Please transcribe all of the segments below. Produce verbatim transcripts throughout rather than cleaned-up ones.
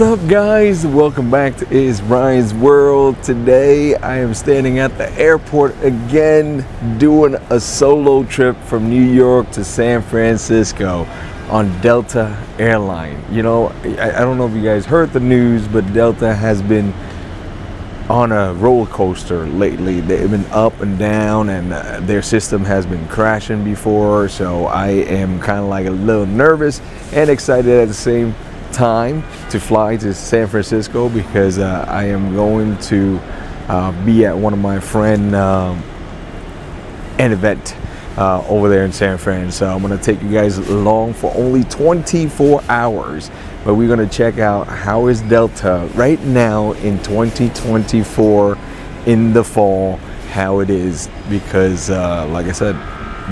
What's up, guys? Welcome back to Is Brian's World. Today I am standing at the airport again doing a solo trip from New York to San Francisco on Delta Airline. You know, I, I don't know if you guys heard the news, but Delta has been on a roller coaster lately. They've been up and down, and uh, their system has been crashing before, so I am kind of like a little nervous and excited at the same time time to fly to San Francisco because uh, I am going to uh, be at one of my friend um, an event uh, over there in San Fran. So I'm going to take you guys along for only twenty-four hours, but we're going to check out how is Delta right now in twenty twenty-four in the fall, how it is, because uh, like I said,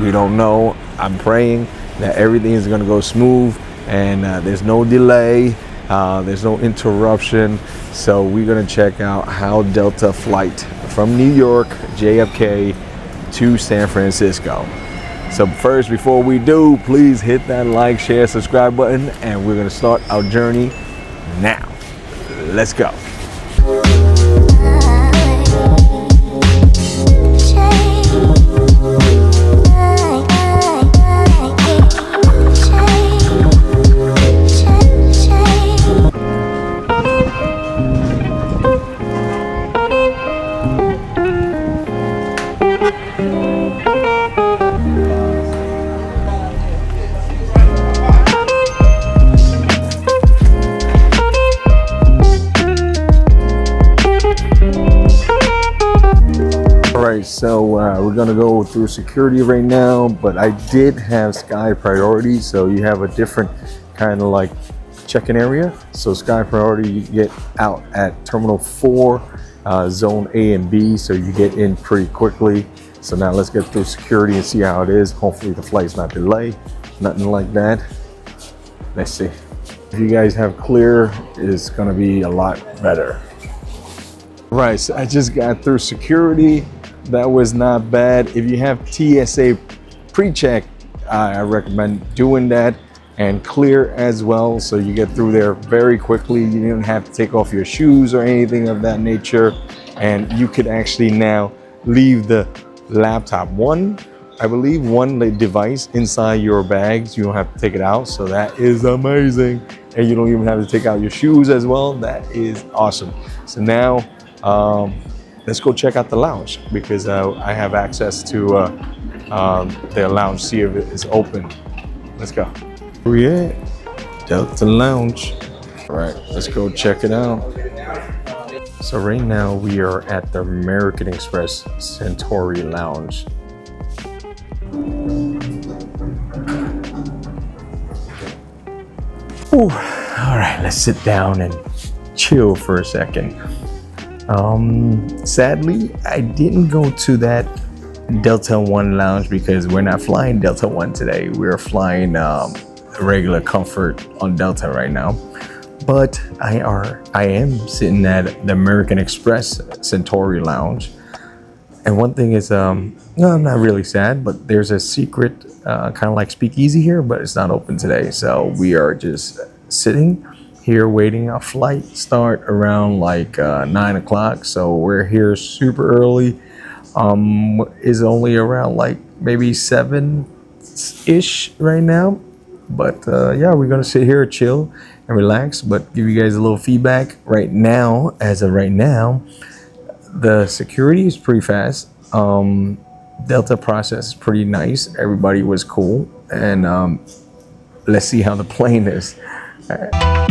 we don't know. I'm praying that everything is going to go smooth and uh, there's no delay, uh, there's no interruption. So we're gonna check out how Delta flight from New York, J F K to San Francisco. So first, before we do, please hit that like, share, subscribe button, and we're gonna start our journey now. Let's go. So uh, we're gonna go through security right now, but I did have Sky Priority, so you have a different kind of like check-in area. So Sky Priority, you get out at Terminal four, uh, Zone A and B, so you get in pretty quickly. So now let's get through security and see how it is. Hopefully the flight's not delayed, nothing like that. Let's see. If you guys have clear, it's gonna be a lot better. Right, so I just got through security. That was not bad. If you have T S A pre-check, I recommend doing that, and clear as well, so you get through there very quickly. You didn't have to take off your shoes or anything of that nature, and you could actually now leave the laptop, one I believe one device inside your bags. You don't have to take it out, so that is amazing. And you don't even have to take out your shoes as well. That is awesome. So now um let's go check out the lounge, because uh, I have access to uh, um, their lounge, see if it's open. Let's go. We're at Delta Lounge. All right, let's go check it out. So right now we are at the American Express Centurion Lounge. Ooh, all right, let's sit down and chill for a second. Um, sadly, I didn't go to that Delta One lounge because we're not flying Delta One today. We're flying um, regular Comfort on Delta right now. But I are I am sitting at the American Express Centurion Lounge. And one thing is, um, no, I'm not really sad, but there's a secret uh, kind of like speakeasy here, but it's not open today. So we are just sitting here waiting. Our flight start around like uh, nine o'clock, so we're here super early. Um, is only around like maybe seven-ish right now, but uh, yeah, we're gonna sit here, chill and relax, but give you guys a little feedback right now. As of right now, the security is pretty fast. Um, Delta process is pretty nice. Everybody was cool, and um, let's see how the plane is. All right.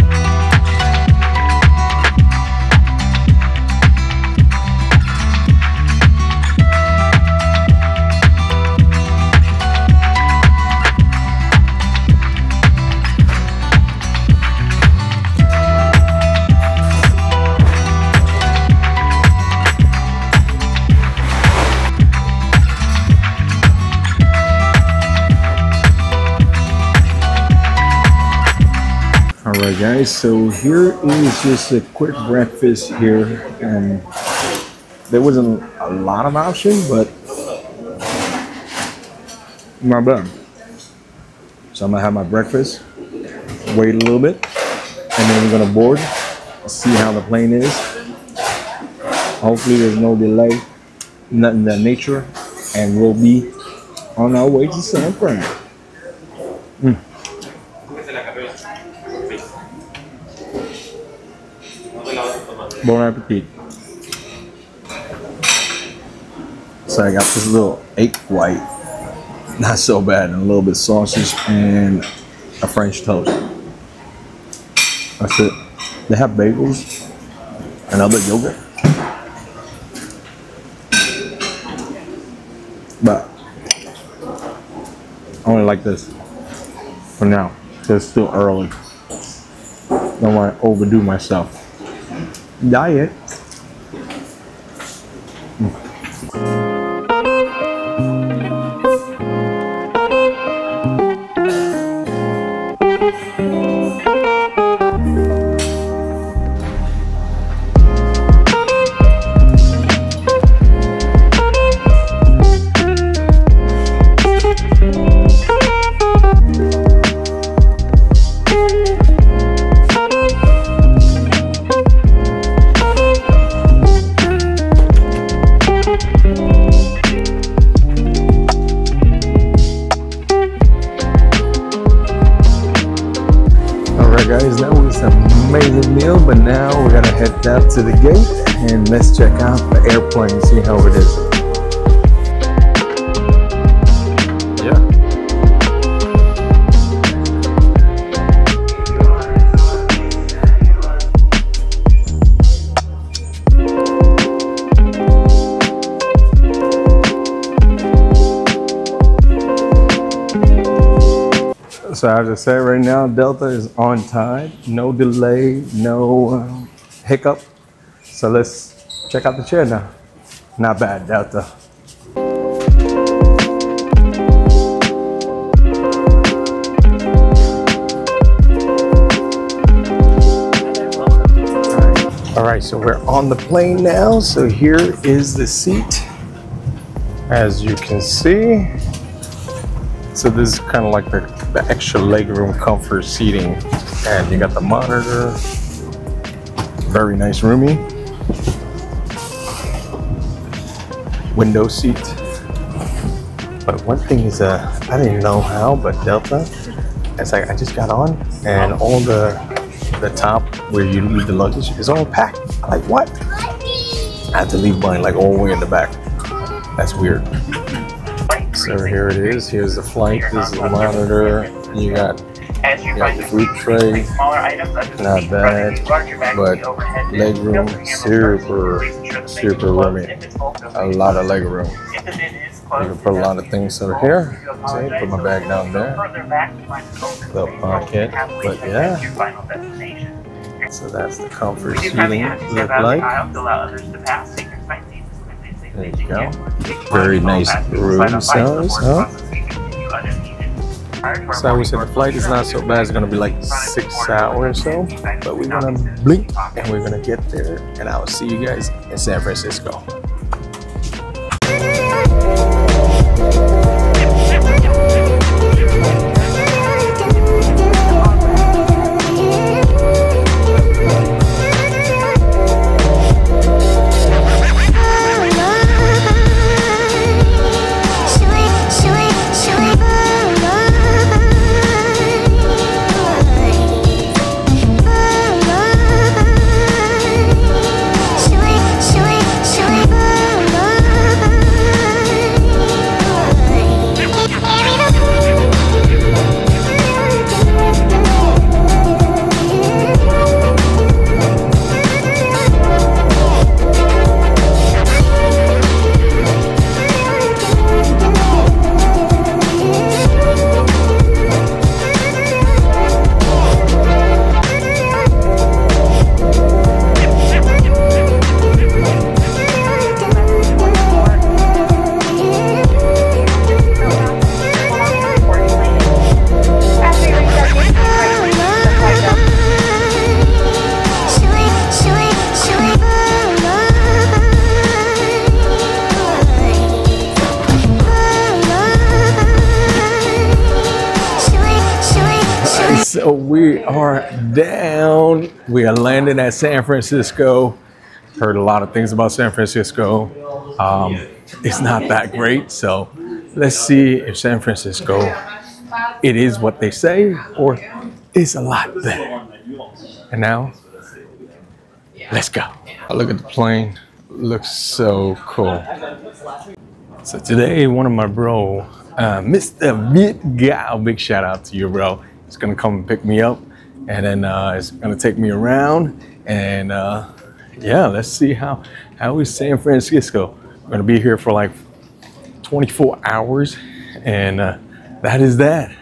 Alright guys, so here is just a quick breakfast here. Um, there wasn't a lot of options, but not bad. So I'm gonna have my breakfast, wait a little bit, and then we're gonna board, see how the plane is. Hopefully there's no delay, nothing of that nature, and we'll be on our way to San Fran. Mm. Bon appetit. So I got this little egg white, not so bad, and a little bit of sausage and a French toast. That's it. They have bagels and other yogurt, but I only like this for now. It's still early. Don't want to overdo myself. Diet. Guys, that was an amazing meal, but now we're gonna head out to the gate and let's check out the airplane and see how it is. So as I say right now, Delta is on time, no delay, no um, hiccup. So let's check out the chair now. Not bad, Delta. All right. All right, so we're on the plane now. So here is the seat, as you can see. So this is kind of like the, the extra legroom comfort seating. And you got the monitor. Very nice, roomy. Window seat. But one thing is, uh, I didn't know how, but Delta, it's like I just got on and all the, the top where you leave the luggage is all packed. I'm like, what? I had to leave mine like all the way in the back. That's weird. So here it is. Here's the flight. This is the monitor. You got, you got the food tray. Not bad, but legroom super, super roomy. A lot of legroom. You can put a lot of things over here. See, put my bag down there. Little pocket, but yeah. So that's the comfort seating look like. There you go. Very nice room sounds, huh? So I would say the flight is not so bad. It's going to be like six hours or so. But we're going to blink and we're going to get there. And I will see you guys in San Francisco. Should we? We are landing at San Francisco. Heard a lot of things about San Francisco. Um, it's not that great, so let's see if San Francisco, it is what they say, or it's a lot better. And now, let's go. I look at the plane, looks so cool. So today, one of my bro, uh, Mister Viet Gao, big shout out to you, bro. He's gonna come and pick me up, and then uh, he's gonna take me around, and uh, yeah, let's see how, how is San Francisco. I'm gonna be here for like twenty-four hours, and uh, that is that.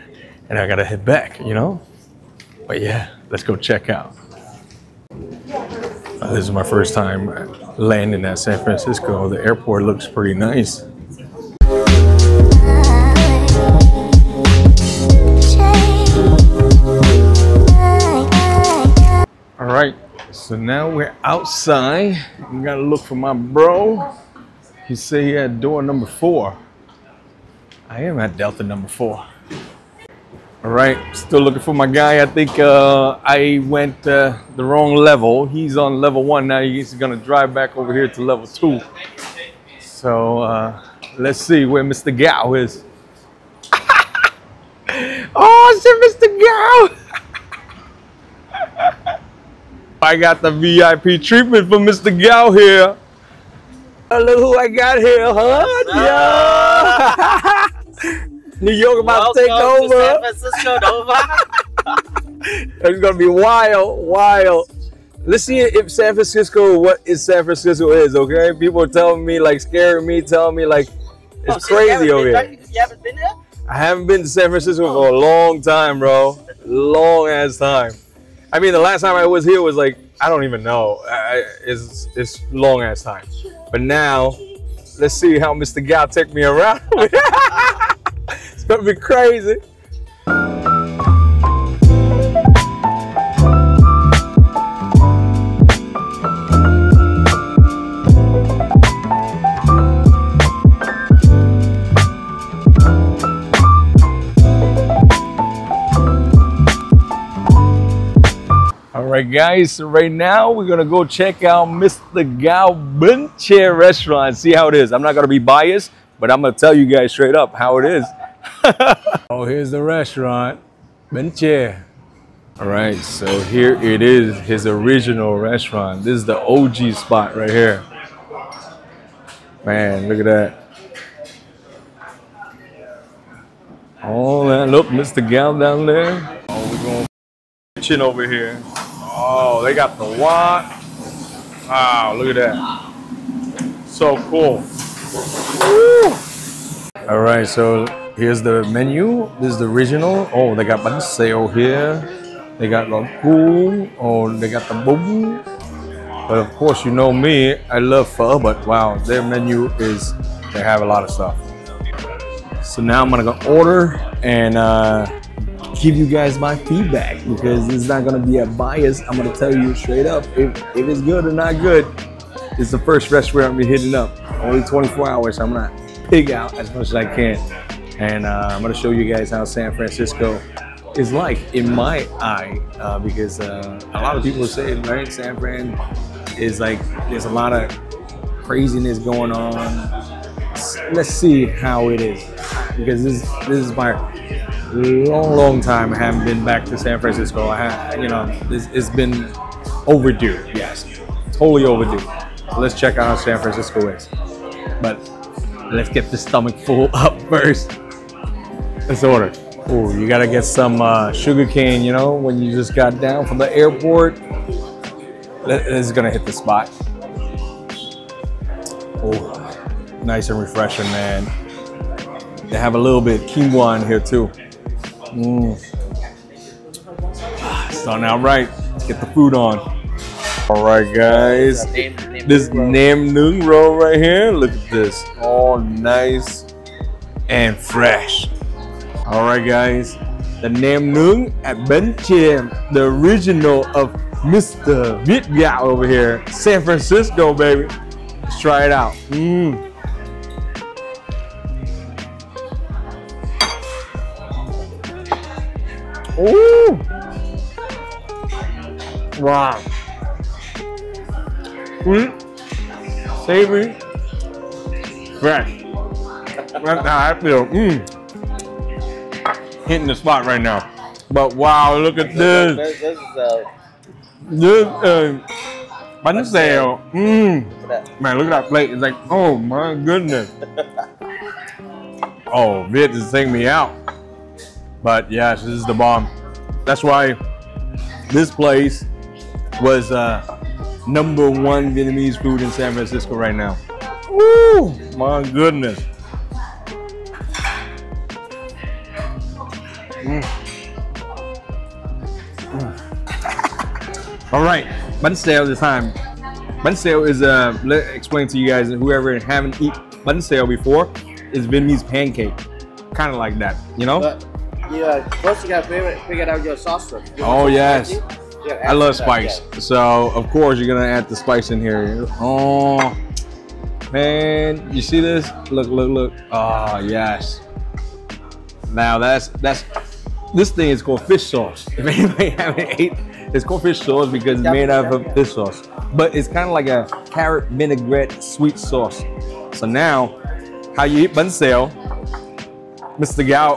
And I gotta head back, you know? But yeah, let's go check out. Uh, this is my first time landing at San Francisco. The airport looks pretty nice. All right, so now we're outside. We gotta look for my bro. He said he had door number four. I am at Delta number four. All right, still looking for my guy. I think uh, I went uh, the wrong level. He's on level one now. He's gonna drive back over here to level two. So uh, let's see where Mister Gao is. Oh, I said Mister Gao. I got the V I P treatment for Mister Gao here. Oh, look who I got here, huh? Yeah. New York about welcome to take over. To San Francisco, it's gonna be wild, wild. Let's see if San Francisco, what is San Francisco is, okay? People are telling me, like, scaring me, telling me, like, it's oh, so crazy over here. You haven't been there? I haven't been to San Francisco oh. for a long time, bro. Long ass time. I mean, the last time I was here was like, I don't even know. I, it's it's long ass time. But now, let's see how Mister Gao take me around. It's gonna be crazy. All right, guys, so right now we're gonna go check out Mister Gao Bến Tre restaurant, see how it is. I'm not gonna be biased, but I'm gonna tell you guys straight up how it is. Oh, here's the restaurant, Bến Tre. All right, so here it is, his original restaurant. This is the O G spot right here. Man, look at that. Oh, man, look, Mister Gao down there. Oh, we're going kitchen over here. Oh, they got the wok. Wow, look at that. So cool. Woo! All right, so here's the menu. This is the original. Oh, they got bánh xèo here. They got gỏi cuốn. Oh, they got the bún. But of course, you know me, I love phở, but wow, their menu is, they have a lot of stuff. So now I'm gonna go order and uh, give you guys my feedback, because it's not gonna be a bias. I'm gonna tell you straight up if, if it's good or not good. It's the first restaurant I'm hitting up. Only twenty-four hours, so I'm gonna pig out as much as I can. And uh, I'm gonna show you guys how San Francisco is like in my eye, uh, because uh, a lot of people say, right, San Fran is like, there's a lot of craziness going on. Let's see how it is, because this, this is my long, long time I haven't been back to San Francisco. I have, you know, this, it's been overdue, yes, totally overdue. Let's check out how San Francisco is. But let's get the stomach full up first. Let's order. Oh, you gotta get some uh, sugar cane, you know, when you just got down from the airport. This is gonna hit the spot. Oh, nice and refreshing, man. They have a little bit of quinoa in here too. Mm. Starting out right. Let's get the food on. All right, guys. This nem nướng roll right here. Look at this. All nice and fresh. All right, guys, the nem nướng at Bến Tre, the original of Mister Viet Gao over here, San Francisco, baby. Let's try it out. Mm. Ooh. Wow. Sweet, savory, fresh. That's how I feel. Mm. Hitting the spot right now. But wow, look at this. This, this is uh, this, uh, bánh xèo. Mm. Man, look at that plate. It's like, oh my goodness. Oh, Viet is taking me out. But yes, this is the bomb. That's why this place was uh, number one Vietnamese food in San Francisco right now. Woo! My goodness. Mm. Mm. All right, bánh xèo this time. Bánh xèo is, uh, let me explain to you guys, whoever haven't eaten bánh xèo before, is Vietnamese pancake. Kind of like that, you know? But yeah, first you gotta figure, figure out your sauce. You oh, yes. You I love spice. That, yeah. So, of course, you're gonna add the spice in here. Oh, man, you see this? Look, look, look. Oh, yes. Now, that's, that's, this thing is called fish sauce. If anybody haven't ate, it's called fish sauce because it's made out of fish sauce. But it's kind of like a carrot vinaigrette sweet sauce. So now, how you eat bánh xèo, Mister Gao,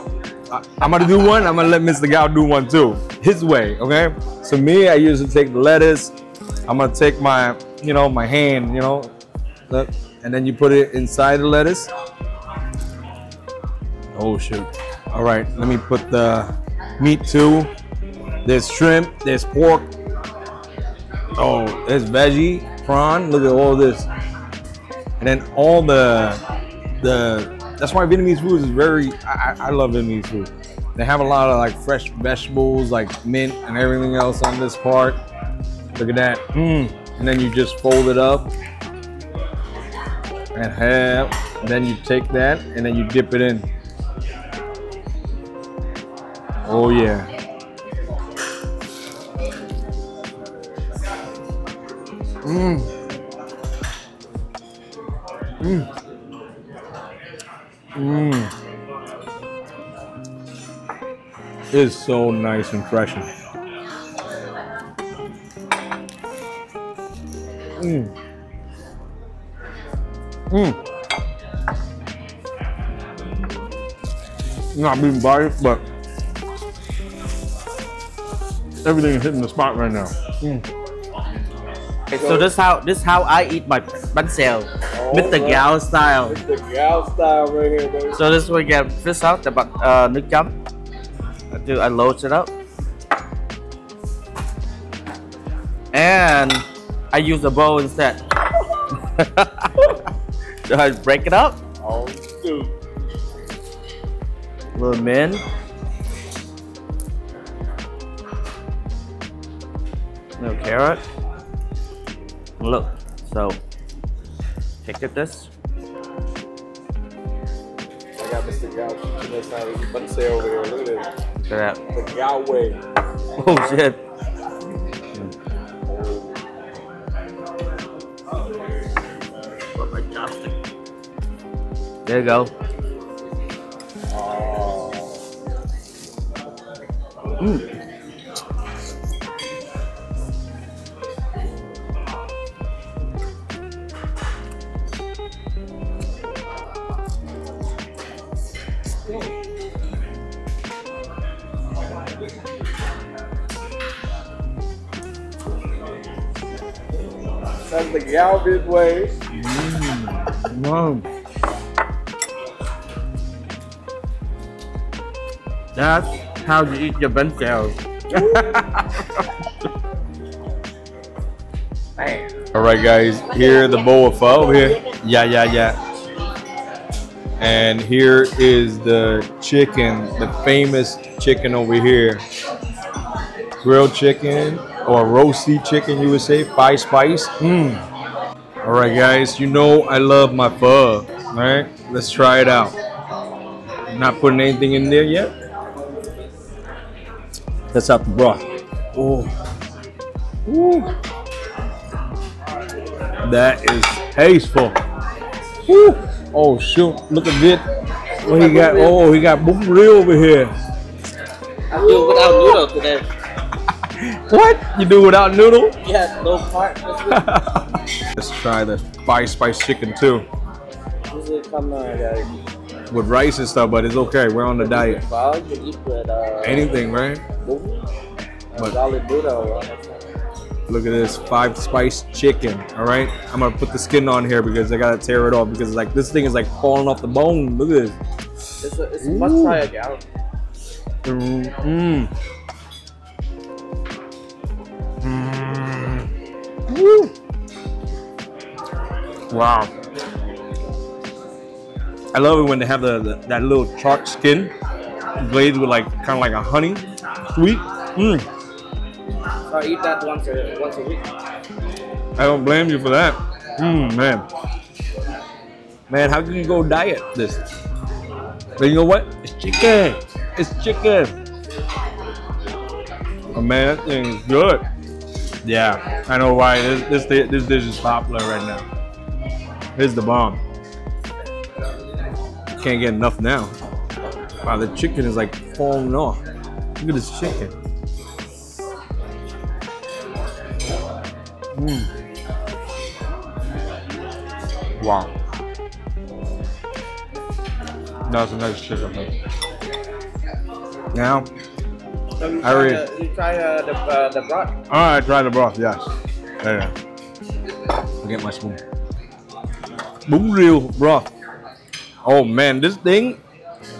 I, I'm gonna do one, I'm gonna let Mister Gao do one too. His way, okay? So me, I usually take the lettuce, I'm gonna take my, you know, my hand, you know, and then you put it inside the lettuce. Oh shoot. All right, let me put the meat too. There's shrimp, there's pork. Oh, there's veggie, prawn, look at all this. And then all the, The, that's why Vietnamese food is very, I, I love Vietnamese food. They have a lot of like fresh vegetables, like mint and everything else on this part. Look at that. Mm. And then you just fold it up and have, and then you take that and then you dip it in. Oh yeah. Mmm. Mmm. Mmm. It's so nice and fresh. Mmm. Mmm. Not being biased, but everything is hitting the spot right now. Mm. So this how this how I eat my bánh xèo. Mister Gao style. Mister Gao style right here, baby. So this is where you get fish sauce, the uh, nước chấm. I do, I load it up. And I use a bowl instead. So I break it up. Oh, dude. A little mint. A little carrot. Look, so. Take at this. I got Mister Gao teaching us how to eat bánh xèo over here. Look at this. Look at that. The Gao way. Oh shit. Mm. There you go. Oh. Mm. That's the Gao Viet way. Mm. Wow. That's how you eat your bánh xèo. All right, guys. Here the bowl of pho here. Yeah, yeah, yeah. And here is the chicken, the famous chicken over here. Grilled chicken. Or roasty chicken, you would say, five spice. Mm. All right, guys, you know I love my pho. All right, let's try it out. Not putting anything in there yet. That's out the broth. Oh, ooh. That is tasteful. Ooh. Oh shoot! Look at this. What he got? Oh, he got bún riêu over here. I do without noodles today. What? You do without noodle? Yeah, no part. Let's try the five spice chicken too. With rice and stuff, but it's okay. We're on the diet. Anything, right? But look at this five spice chicken. All right, I'm gonna put the skin on here because I gotta tear it off because like this thing is like falling off the bone. Look at this. It's a, it's a must try again. Mmm. Mmm. Wow. I love it when they have the, the that little chalk skin glazed with like kind of like a honey sweet. Mm. So I eat that once a once a week. I don't blame you for that. Mm, man, man, how can you go diet this? But you know what? It's chicken. It's chicken. Oh man, that thing is good. Yeah, I know why this this this dish is popular right now. It's the bomb. Can't get enough now. Wow, the chicken is like falling off. Look at this chicken. Mm. Wow. That's a nice chicken. Now, so you I try the, you try uh, the, uh, the broth. All right, try the broth. Yes. There you go. I'll get my spoon. Bún riêu broth. Oh man, this thing.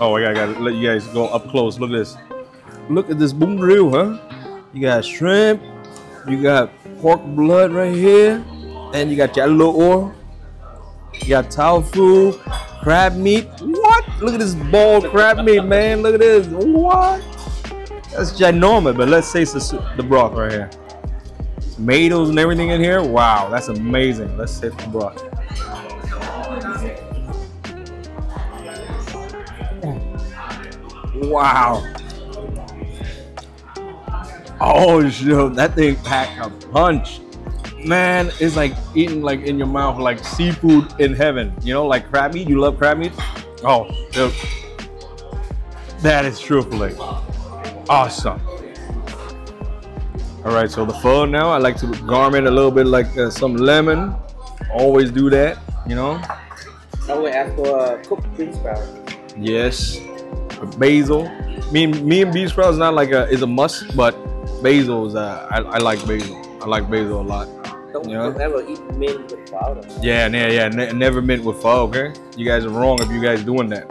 Oh, I gotta, gotta let you guys go up close. Look at this. Look at this bún riêu, huh? You got shrimp, you got pork blood right here, and you got chả lụa, you got tao fu, crab meat. What? Look at this bowl crab meat, man. Look at this. What? That's ginormous, but let's taste the, the broth right here. Tomatoes and everything in here. Wow, that's amazing. Let's taste the broth. Wow. Oh shit, that thing packed a punch. Man, it's like eating like in your mouth like seafood in heaven. You know, like crab meat. You love crab meat? Oh, dude. That is truthfully awesome. All right, so the phở now, I like to garment a little bit like uh, some lemon. Always do that, you know. I would ask for uh, cooked bean sprouts. Yes. Basil. Me, me and bean sprouts not like a is a must, but basil's. Uh, I, I like basil. I like basil a lot. Don't you know? Never eat mint with powder. Yeah, yeah, yeah. Ne never mint with powder. Okay, you guys are wrong if you guys doing that.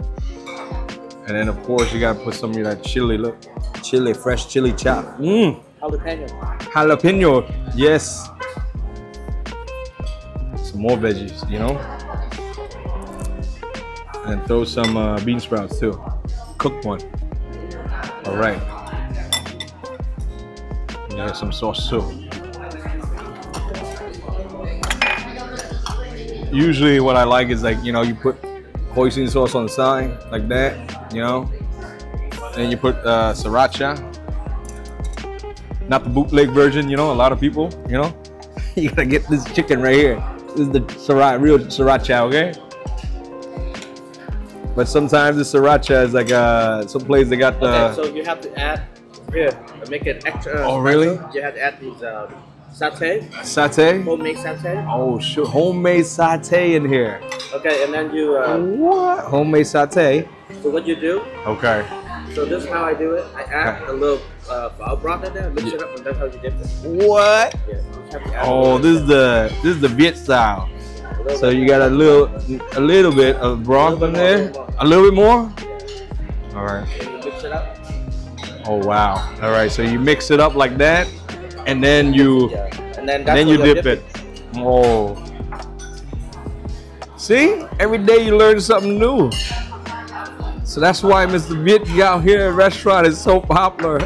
And then of course you gotta put some of that chili. Look, chili, fresh chili chop. Mmm. Jalapeno. Jalapeno. Yes. Some more veggies, you know. And throw some uh, bean sprouts too. Cook one. All right. You got some sauce too. Usually, what I like is like you know you put hoisin sauce on the side like that, you know, and you put uh, sriracha. Not the bootleg version, you know. A lot of people, you know, you gotta get this chicken right here. This is the sriracha, real sriracha, okay? But sometimes the sriracha is like uh, some place they got the. Okay, so you have to add rib, make it extra. Oh really? You have to add these uh, satay. Satay. Homemade satay. Oh sure, homemade satay in here. Okay, and then you. Uh, what? Homemade satay. So what you do? Okay. So this is how I do it. I add okay. a little uh, broth in there, mix yeah. it up, and that's how you dip it. What? Yeah. You have to add oh, this is the this is the Viet style. So you got a little, a little bit of broth in there, a little bit more. All right. Mix it up. Oh wow! All right, so you mix it up like that, and then you, yeah. and then, then you dip it. Oh. See, every day you learn something new. So that's why Mister Viet out here at restaurant is so popular.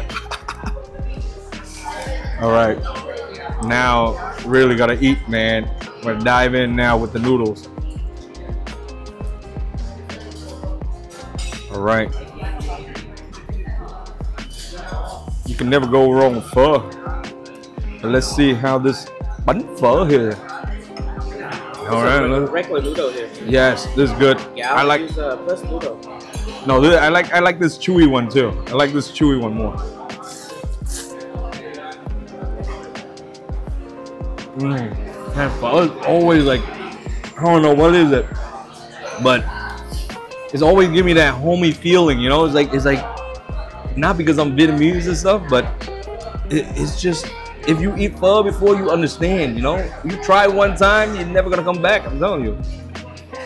All right. Now really gotta eat, man. We're gonna dive in now with the noodles. All right. You can never go wrong with pho. But let's see how this bánh phở here. All right. Regular, regular noodle here. Yes, this is good. Yeah, I, I like use, uh, first noodle. No, this, I like I like this chewy one too. I like this chewy one more. Mm, and pho is always like, I don't know what is it, but it's always giving me that homey feeling, you know. It's like, it's like, not because I'm Vietnamese and stuff, but it, it's just, if you eat pho before, you understand, you know. You try one time, you're never gonna come back, I'm telling you.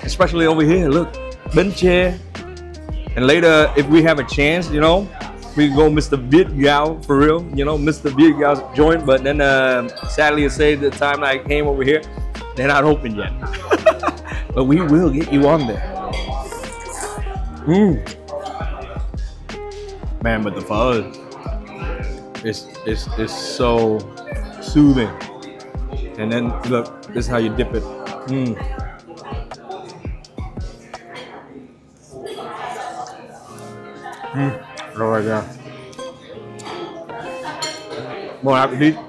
Especially over here, look, Bến Tre. And later, if we have a chance, you know, we go Mister Viet Gao for real, you know, Mister Viet Gao's joint. But then, uh, sadly, I say the time I came over here, they're not open yet. But we will get you on there. Mm. Man, but the pho, it's, it's, it's so soothing. And then look, this is how you dip it. Mm. Mm. Rồi ra. Bon appetit. All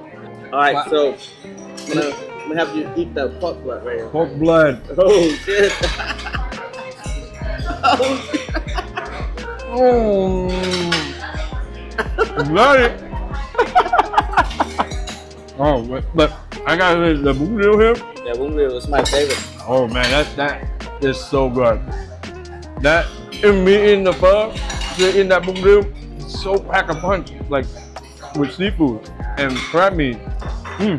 right, wow. So I'm gonna, I'm gonna have you eat that pork blood right here. Pork blood. Oh shit. Oh shit. Mm. Got it. Oh, but, but I got the bún riêu here. Yeah, bún riêu is my favorite. Oh man, that that is so good. That in me in the pub, in that bún riêu, it's so pack a punch, like with seafood and crab meat. Mm.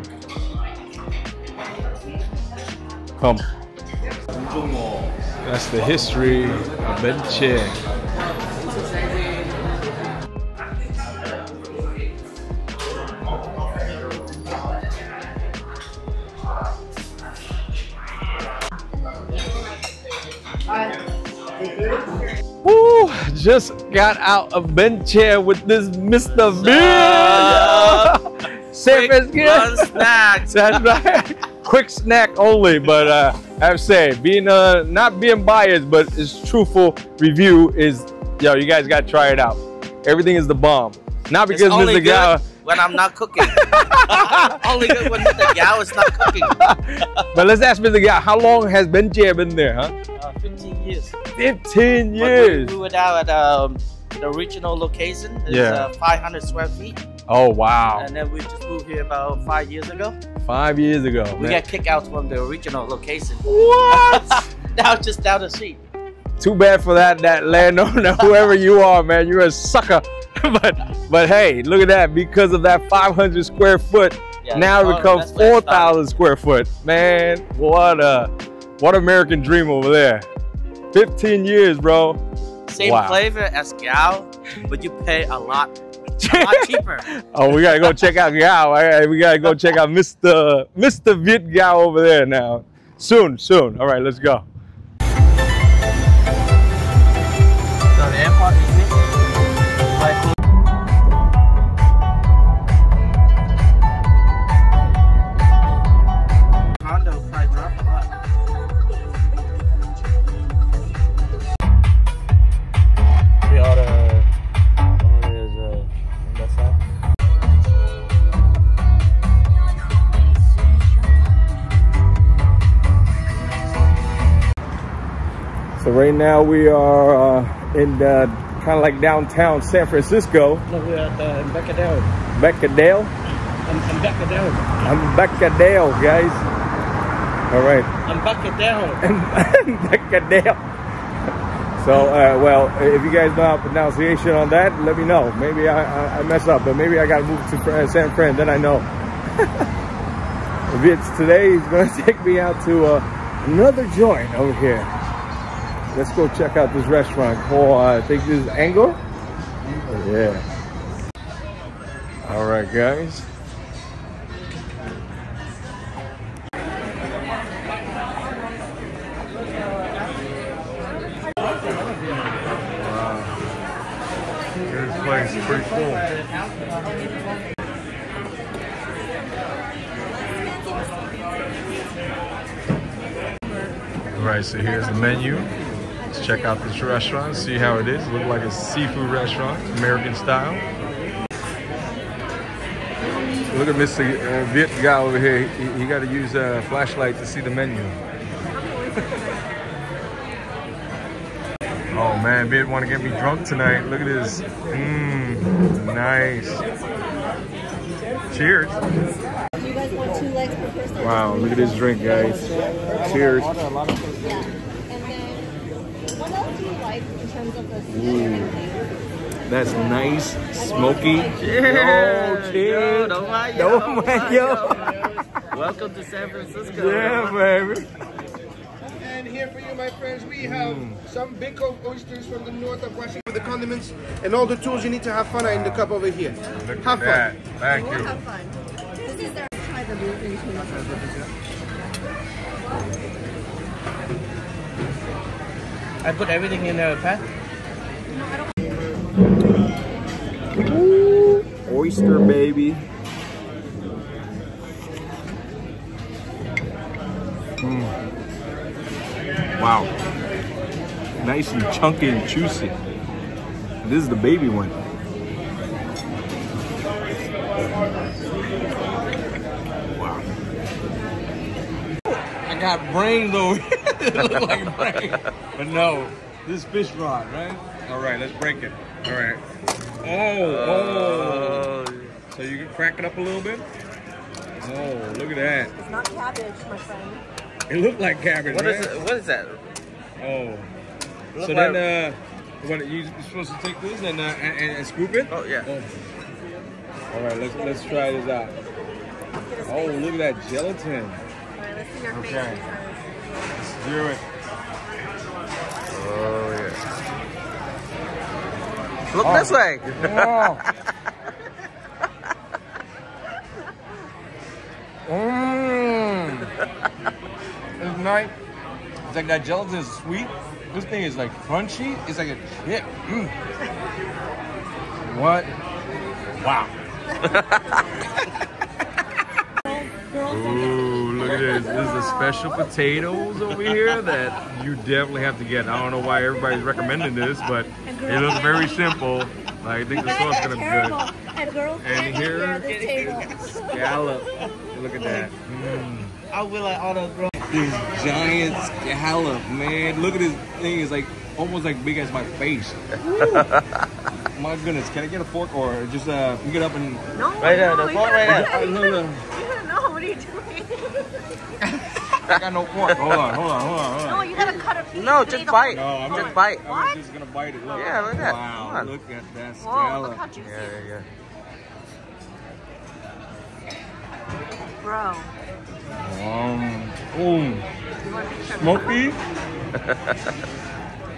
Come. That's the history of Bến Tre. Woo! Just got out of Bến Tre with this Mister Beer. Yeah. Safe as good. That's right. Quick snack only, but uh, I have to say, being uh, not being biased, but it's truthful review is, yo, you guys gotta try it out. Everything is the bomb. Not because it's only Mister Gao. When I'm not cooking. Only good when Mister Gao is not cooking. But let's ask Mister Gao, how long has Bến Tre been there, huh? Uh, fifteen years. fifteen years. We, we were now at um, the original location. It's yeah. uh, five hundred square feet. Oh wow. And then we just moved here about five years ago. Five years ago. We man. got kicked out from the original location. What? Now just down the street. Too bad for that, that landowner, whoever you are, man. You're a sucker. But but hey, look at that. Because of that five hundred square foot, yeah, now it becomes four thousand square foot. Man, what a what American dream over there. fifteen years, bro. Same wow. flavor as Gao, but you pay a lot, a lot cheaper. Oh, we gotta go check out Gao. All right, we gotta go check out Mister Mister Viet Gao over there now. Soon, soon. All right, let's go. So right now we are uh, in the kind of like downtown San Francisco. No, we're at uh, Embarcadero. Embarcadero? Embarcadero. Embarcadero, guys. All right. Embarcadero. Embarcadero. So, uh, well, if you guys know how pronunciation on that, let me know. Maybe I, I, I mess up, but maybe I gotta move to San Fran, then I know. If it's today, he's gonna take me out to uh, another joint over here. Let's go check out this restaurant called, uh, I think this is Angle? Oh, yeah. All right, guys. Wow. This place is pretty cool. All right, so here's the menu. Let's check out this restaurant, see how it is. It looks like a seafood restaurant, American style. Look at Mister Uh, Viet Gao over here. He, he got to use a flashlight to see the menu. Oh man, Viet want to get me drunk tonight. Look at this. Mmm, nice. Cheers. two legs per person. Wow, look at this drink, guys. Cheers. Yeah. And then, what else do you like in terms of the cinnamon? That's nice, smoky. Yeah. Oh, cheers. Yo, don't mind yo. Don't mind yo. Welcome to San Francisco. Yeah, baby. And here for you, my friends, we have mm. some big oysters from the north of Washington with the condiments and all the tools you need to have fun are in the cup over here. Look have at fun. That. Thank you. We'll have fun. This is their try the blue green cheese. I put everything in there, Pat. No, I don't. Ooh, oyster baby. Mm. Wow, nice and chunky and juicy. This is the baby one. Wow. I got brains over here. It looked like brains. But no, this is fish rod, right? All right, let's break it. All right. Oh, uh, oh. So you can crack it up a little bit? Oh, look at that. It's not cabbage, my friend. It looked like cabbage. What right? is it? What is that? Oh. So like then, uh, what you you're supposed to take this and uh, and, and scoop it? Oh yeah. Oh. All right, let's let's try this out. Oh, look at that gelatin. All right, let's see your face. Okay. Let's do it. Oh yeah. Look oh. this way. Oh. Mmm. It's nice. It's like that gelatin is sweet. This thing is like crunchy. It's like a chip. Mm. What? Wow. Ooh, look at this. This is the special potatoes over here that you definitely have to get. I don't know why everybody's recommending this, but it looks very simple. I think the sauce is going to be good. And, girls and here, scallop. Look at that. Mm. I will like all those girls. This giant scallop, man. Look at this thing. It's like almost like big as my face. My goodness, can I get a fork or just uh, pick it up and... No, right there, no, the fork right there. Right. No, no. No, what are you doing? I got no fork. Hold on, hold on, hold on, hold on. No, you gotta cut a piece. No, just bite. No, I'm just bite. I'm what? just gonna bite it. Look. Yeah, look at that. Wow, look at that scallop. Whoa, look how juicy. Yeah, there you go. Bro. Um, mm. Smoky.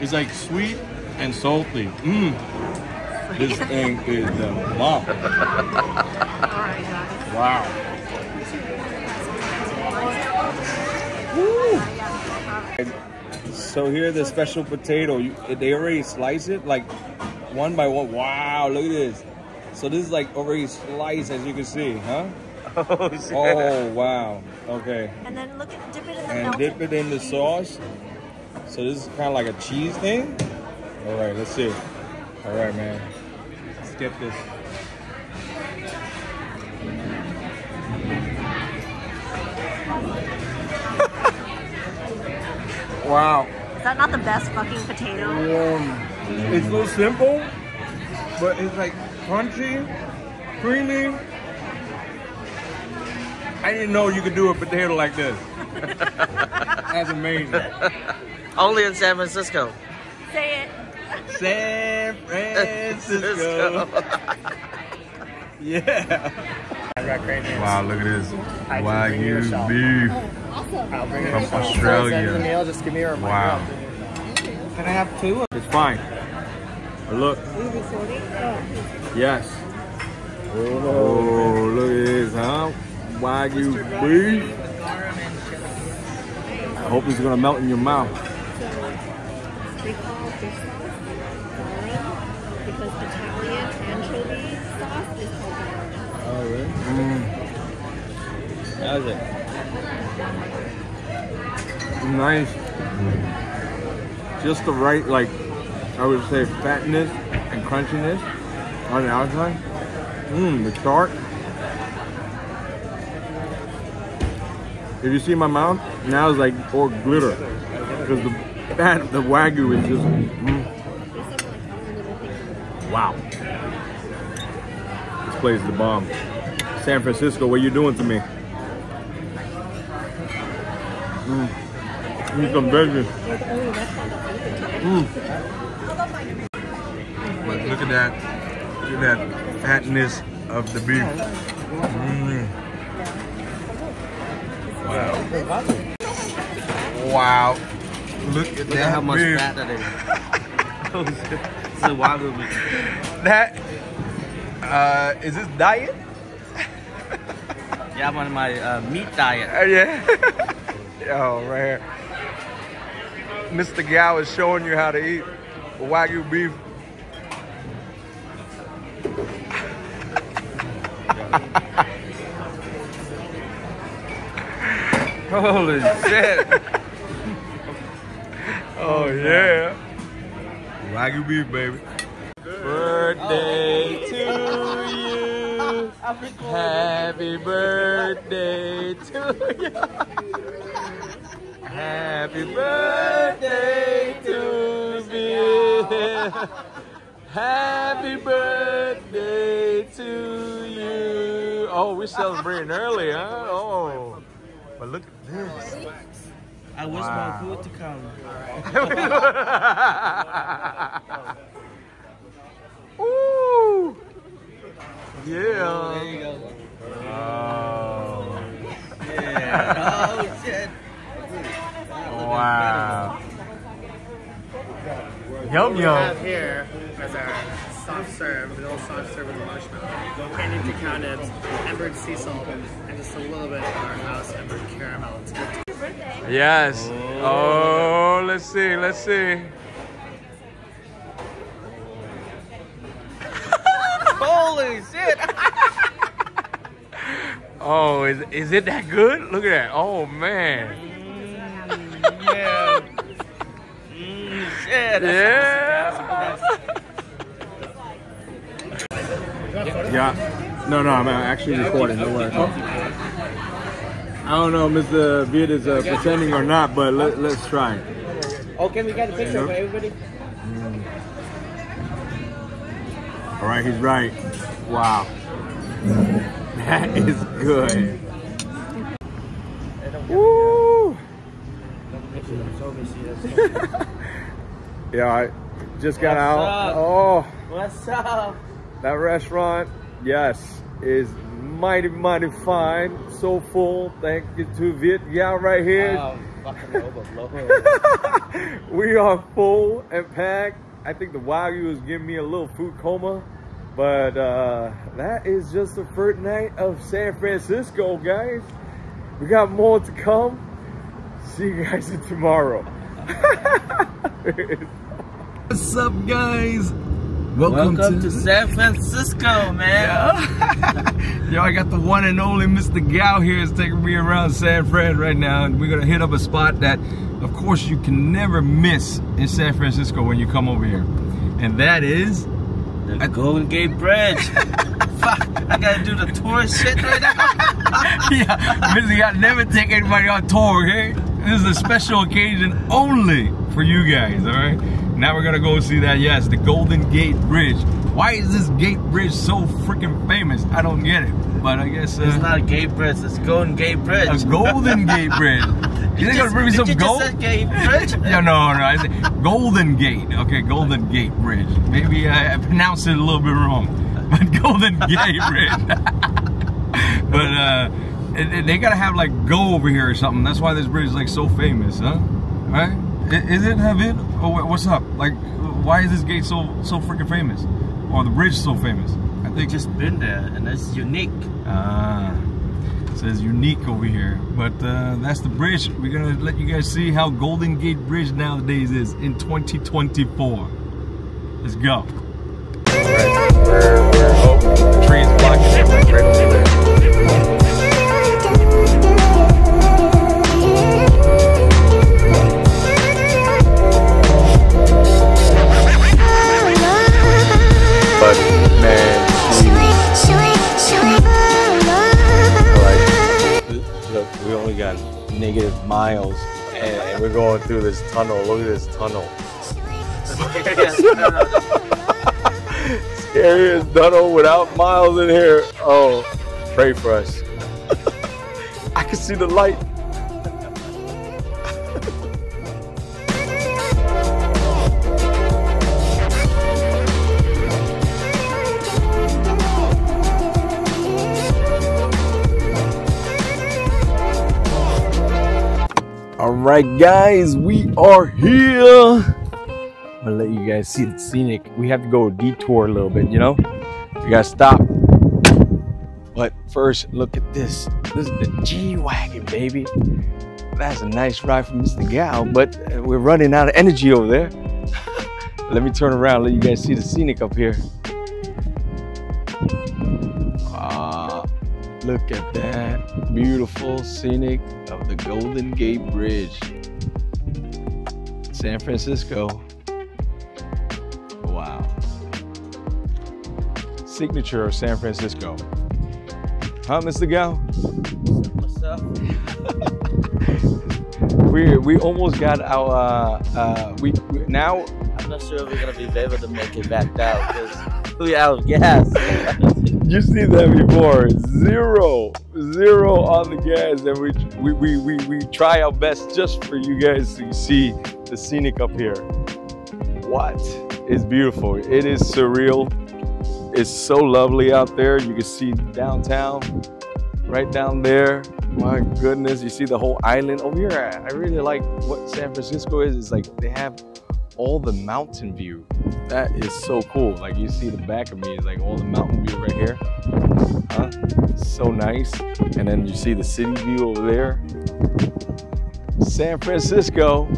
It's like sweet and salty. Mm. This thing is uh, wow. All right, guys. Wow. Woo. So here are the special potato. You, they already slice it like one by one. Wow, look at this. So this is like already sliced, as you can see, huh? Oh, shit. Oh wow. Okay. And then look at dip it in the and dip it in the sauce. So this is kind of like a cheese thing. All right, let's see. All right, man. Let's get this. Wow. Is that not the best fucking potato? Um, it's so simple, but it's like crunchy, creamy. I didn't know you could do a potato like this. That's amazing. Only in San Francisco. Say it. San Francisco. Yeah. I got great names. Wow, look at this. Wagyu beef. Oh, awesome. I'll bring it from Australia. Meal, just give me a wow. Can I have two? It's fine. Look. Yes. Oh, look at this, huh? Wagyu beef. I hope it's gonna melt in your mouth. They call dish sauce garum because Italian anchovy sauce is called garum. Oh, really? Mm. That was it. Nice. Mm. Just the right, like, I would say, fatness and crunchiness on the outside. Mmm, the chart. If you see my mouth, now it's like all glitter. Because the fat, the Wagyu is just, mm. Wow. This place is the bomb. San Francisco, what you doing to me? Mm. It's amazing. Mm. Look at that. Look at that fatness of the beef. Mm. Wow. Wow. Look at Look that. At how much beef. Fat that is. It's a wild movie. That uh, is this diet? Yeah, I'm on my uh, meat diet. Uh, yeah. Oh man, Mister Gao is showing you how to eat Wagyu beef. Holy shit! Oh yeah, Wagyu beef, baby. Birthday to you. Happy birthday to you. Happy birthday to me. Happy birthday to you. Oh, we're celebrating early, huh? Oh, but look at this. I wish wow. my food to come. Ooh. Yeah. Oh, there you go. Oh. Yeah. Oh, shit. Wow. Yum, yum. What we have here is our soft serve, the old soft serve with marshmallow. And if you count it, embered sea salt and just a little bit of our house embered caramel. It's good. Yes. Oh. Oh, let's see, let's see. Holy shit. Oh, is, is it that good? Look at that. Oh, man. Yeah. Mm, shit. Yeah. Yeah. No, no, I'm actually recording. Don't worry. I don't know if Mister Viet is uh, pretending or not, but let, let's try. Okay, we got a picture for everybody. Mm. All right, he's right. Wow. That is good. Woo! Yeah, I just got What's out. Up? Oh, what's up? That restaurant, yes, is mighty, mighty fine. So full. Thank you to Viet Gao right here. Wow, fucking we are full and packed. I think the Wagyu is giving me a little food coma, but uh, that is just the first night of San Francisco, guys. We got more to come. See you guys tomorrow. What's up, guys? Welcome, Welcome to... to San Francisco, man. Yeah. Yo, I got the one and only Mister Gao here is taking me around San Fran right now, and we're gonna hit up a spot that, of course, you can never miss in San Francisco when you come over here, and that is the I... Golden Gate Bridge. I gotta do the tourist shit right now. Yeah, Mister Gao never take anybody on tour, okay? This is a special occasion only for you guys, alright? Now we're gonna go see that, yes, the Golden Gate Bridge. Why is this gate bridge so freaking famous? I don't get it, but I guess... Uh, it's not a gate bridge, it's Golden Gate Bridge. A Golden Gate Bridge. You think gonna bring me some you gold? Just said gate bridge? No, no, no, I said Golden Gate. Okay, Golden Gate Bridge. Maybe I, I pronounced it a little bit wrong. But Golden Gate Bridge. But uh, it, it, they gotta have like go over here or something. That's why this bridge is like so famous, huh? Right? Is it Javid? Or what's up? Like, why is this gate so so freaking famous? Or the bridge so famous? I think it's just been there, and that's unique. Ah, uh, so it's unique over here. But uh, that's the bridge. We're gonna let you guys see how Golden Gate Bridge nowadays is in twenty twenty-four. Let's go. Oh, trees blocking the way. Look, we only got negative miles and we're going through this tunnel. Look at this tunnel. Scary as Dunno without miles in here. Oh, pray for us. I can see the light. Alright guys, we are here. I'm gonna let you guys see the scenic. We have to go detour a little bit, you know? We gotta stop. But first, look at this. This is the G-Wagon, baby. That's a nice ride from Mister Gao, but we're running out of energy over there. Let me turn around, let you guys see the scenic up here. Ah, look at that beautiful scenic of the Golden Gate Bridge. San Francisco. Wow. Signature of San Francisco. Huh, Mister Gao? What's up? What's up? we we almost got our uh, uh, we, we now. I'm not sure if we're gonna be able to make it back down because we're out of gas. You see that before? Zero, zero on the gas, and we we we we, we try our best just for you guys to see the scenic up here. What? It's beautiful. It is surreal. It's so lovely out there. You can see downtown, right down there. My goodness, you see the whole island. Over here, I really like what San Francisco is. It's like they have all the mountain view. That is so cool. Like you see the back of me, it's like all the mountain view right here. Huh? So nice. And then you see the city view over there. San Francisco.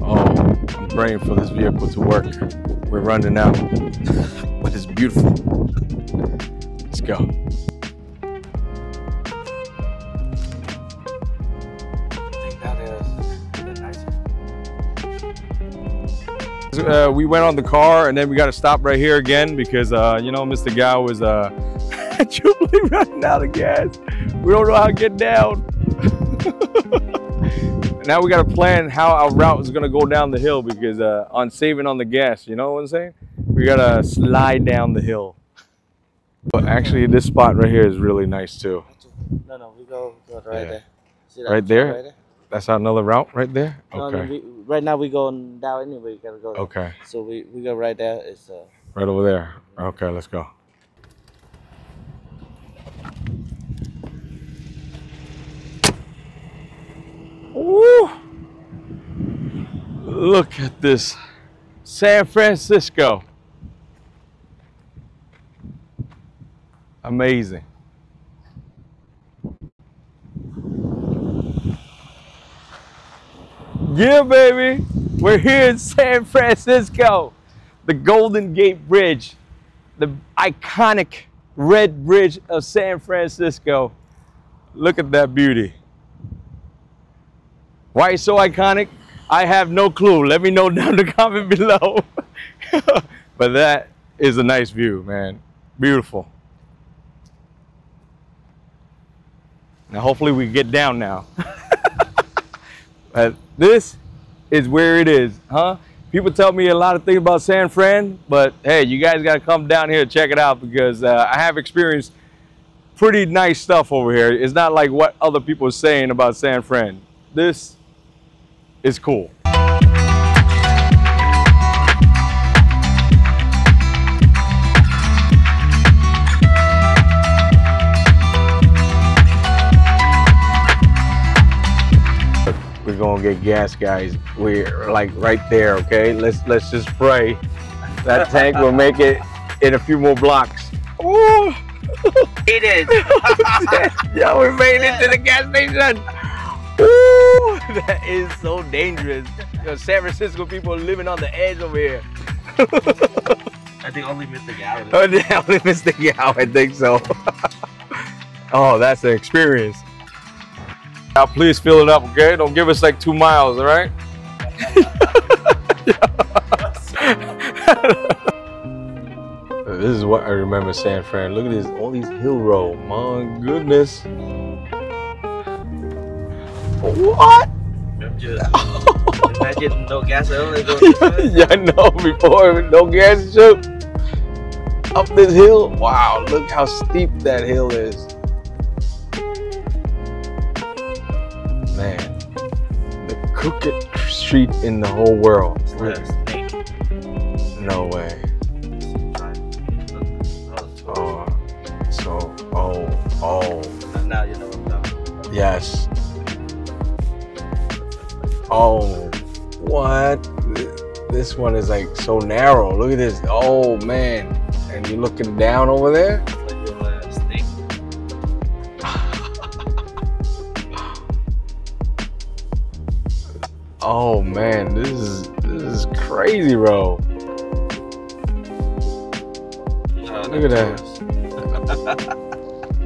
Oh, I'm praying for this vehicle to work. We're running out, but it's beautiful. Let's go. I think that is nice. Uh, we went on the car, and then we got to stop right here again because uh, you know Mister Gao was uh, actually running out of gas. We don't know how to get down. Now we got to plan how our route is going to go down the hill because uh, on saving on the gas, you know what I'm saying? We got to slide down the hill. But actually, this spot right here is really nice too. No, no, we go, go right yeah. there. See that right there? Right there? That's another route right there? Okay. No, no, we, right now, we're going down anyway. We got to go. Okay. There. So we, we go right there. It's, uh, right over there. Okay, let's go. Woo. Look at this, San Francisco. Amazing. Yeah, baby, we're here in San Francisco. The Golden Gate Bridge, the iconic red bridge of San Francisco. Look at that beauty. Why it's so iconic? I have no clue. Let me know down in the comment below. But that is a nice view, man. Beautiful. Now hopefully we get down now. But this is where it is, huh? People tell me a lot of things about San Fran, but hey, you guys gotta come down here and check it out because uh, I have experienced pretty nice stuff over here. It's not like what other people are saying about San Fran. This is cool. We're gonna get gas, guys. We're like right there, okay? Let's let's just pray that tank will make it in a few more blocks. Ooh. It is. Yeah, we made it to the gas station. Ooh, that is so dangerous. You know, San Francisco people are living on the edge over here. I think only Mister Gao. Oh, yeah, only Mister Gao, I think so. Oh, that's an experience. Now, please fill it up, okay? Don't give us like two miles, all right? This is what I remember San Fran. Look at this, all these hill road. My goodness. What? Imagine no gas. Yeah, I know. Before no gas, shoot up this hill. Wow, look how steep that hill is. Man, the crooked street in the whole world. It's like a snake. No way. Oh, so oh oh. Now you know what I'm talking about. Yes. Oh, what? This one is like so narrow. Look at this. Oh, man. And you're looking down over there? Like your uh, snake. Oh, man. This is, this is crazy, bro. Oh, look at that.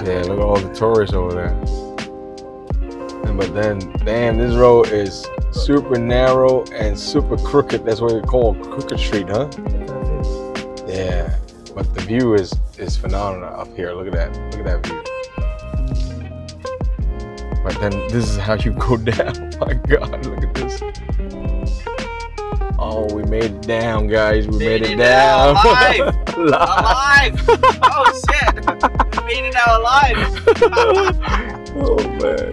Yeah, look at all the tourists over there. And, but then, damn, this road is super narrow and super crooked. That's what you call crooked street, huh? Yeah, but the view is is phenomenal up here. Look at that, look at that view. But then this is how you go down. My God, look at this. Oh, we made it down, guys. We made, made it, it down. Alive, alive. Oh shit, we made it out alive. Oh man,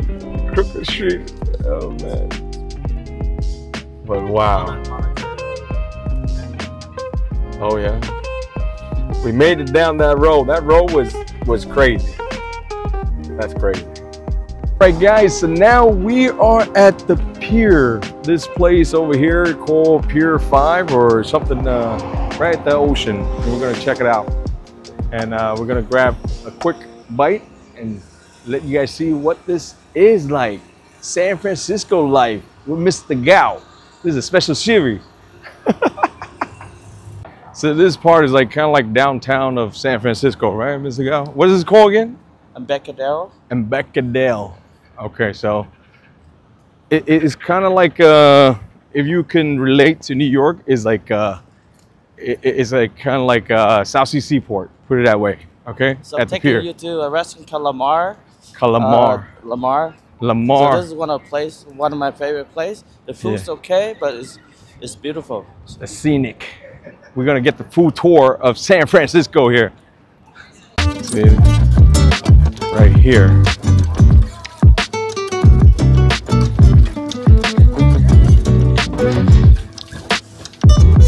crooked street. Oh man. But wow. Oh yeah. We made it down that road. That road was was crazy. That's crazy. Alright guys, so now we are at the pier. This place over here called Pier five or something, uh, right at the ocean. And we're gonna check it out. And uh, we're gonna grab a quick bite and let you guys see what this is like. San Francisco life with Mister Gao. This is a special series. So this part is like kind of like downtown of San Francisco, right, Mister Gao? What is this called again? Embarcadero. Embarcadero. Okay, so it, it's kind of like uh, if you can relate to New York, is like uh, it, it's like kind of like uh, South Sea Seaport. Put it that way, okay? So I'm taking you to a restaurant called La Mar. Called La Mar. Uh, La Mar. La Mar. So this is one of place, one of my favorite places. The food's yeah. okay, but it's it's beautiful. It's scenic. We're gonna get the food tour of San Francisco here. See, right here.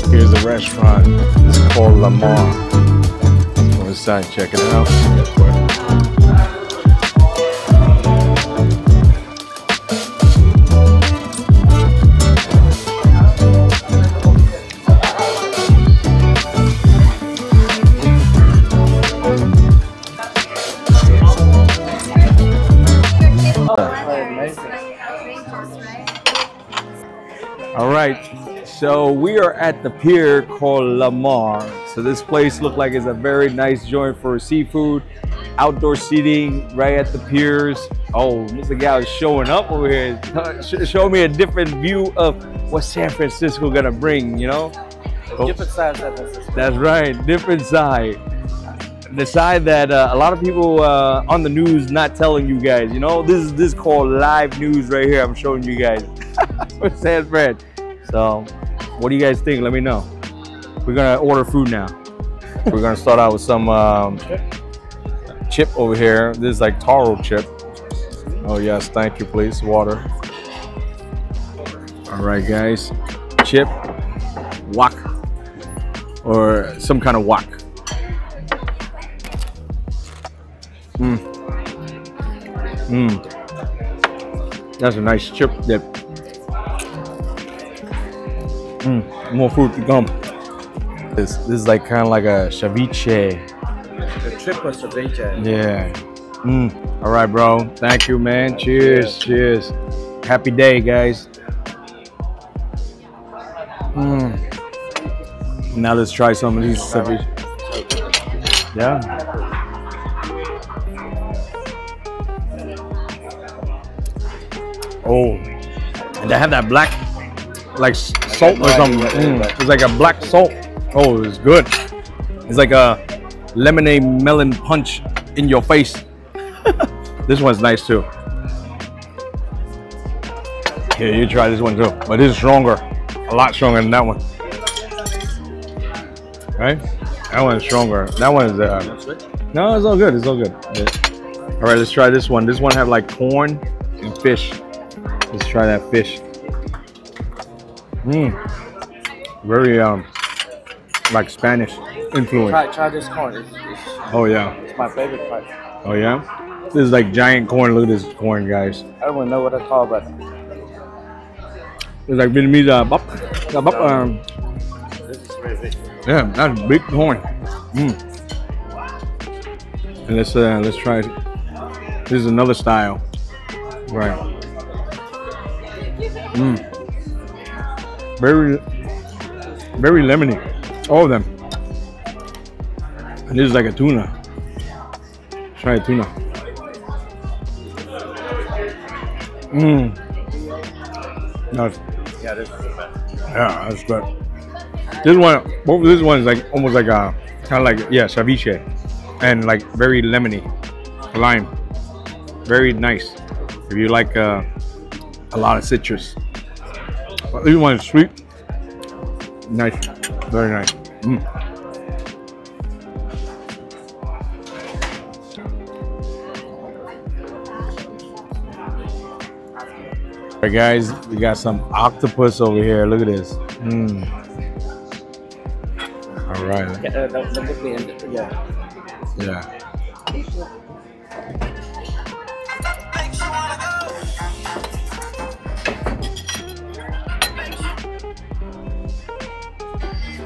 Here's the restaurant. It's called La Mar. Let's go inside, check it out. Alright, so we are at the pier called La Mar. So this place looked like it's a very nice joint for seafood, outdoor seating right at the piers. Oh, Mister Gao is showing up over here. Show me a different view of what San Francisco gonna bring, you know? Different side of San Francisco. That's right, different side. The side that uh, a lot of people uh, on the news not telling you guys, you know? This is, this is called live news right here. I'm showing you guys. With San Fran. So, what do you guys think? Let me know. We're gonna order food now. We're gonna start out with some um, chip over here. This is like taro chip. Oh yes, thank you, please. Water. All right, guys. Chip, wok, or some kind of wok. Mmm. Mmm. That's a nice chip dip. Mm, more food to come. This, this is like kind of like a ceviche. The triple ceviche. Yeah. Mm. All right, bro. Thank you, man. Cheers. Cheers. Cheers. Happy day, guys. Mm. Now let's try some of these ceviche. Yeah. Oh, and they have that black, like salt or something. Mm. It's like a black salt. Oh, it's good. It's like a lemonade melon punch in your face. This one's nice too. Yeah, you try this one too. But this is stronger. A lot stronger than that one. Right? That one's stronger. That one is uh no, it's all good. It's all good. Yeah. Alright, let's try this one. This one have like corn and fish. Let's try that fish. Mmm, very um, like Spanish influence. Try, try this corn. It's, it's, oh yeah. It's my favorite part. Oh yeah? This is like giant corn. Look at this corn, guys. I don't know what I call it, but It's like Vietnamese uh, bop, uh, bop. Um, this is very big. Yeah, that's a big horn. Mm. And let's uh, let's try it. This is another style, right? Mm. Very, very lemony. All of them. And this is like a tuna. Let's try a tuna. Mmm. That's, yeah, this is the best. Yeah, that's good. This one, both this one is like almost like a kind of like yeah, ceviche, and like very lemony, lime, very nice. If you like uh, a lot of citrus, but this one is sweet, nice, very nice. Mm. All right, guys, we got some octopus over here. Look at this. Mm. All right. Yeah, don't, don't put me in it. Yeah. Yeah.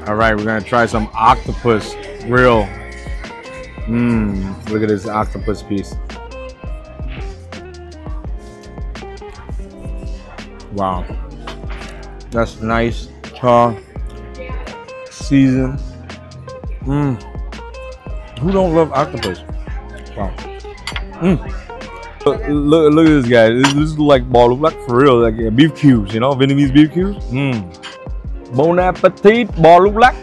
All right, we're gonna try some octopus grill. Mmm. Look at this octopus piece. Wow. That's nice, tall, seasoned. Mmm. Who don't love octopus? Wow. Mm. Look, look, look at this guy. This, this is like bò lúc lắc for real. Like yeah, beef cubes, you know, Vietnamese beef cubes. Mmm. Bon appetit, bò lúc lắc.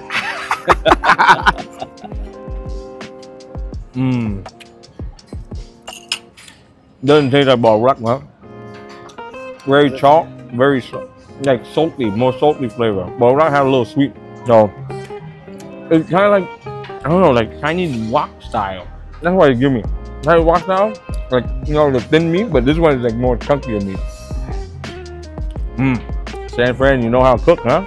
Mmm. Doesn't taste like bò lúc lắc, huh? Very chalk, very like salty, more salty flavor. Bò lúc lắc has a little sweet. So. It's kind of like, I don't know, like Chinese wok style. That's why it give me. Chinese wok style, like, you know, the thin meat, but this one is like more chunkier meat. Mmm. San Fran, you know how to cook, huh?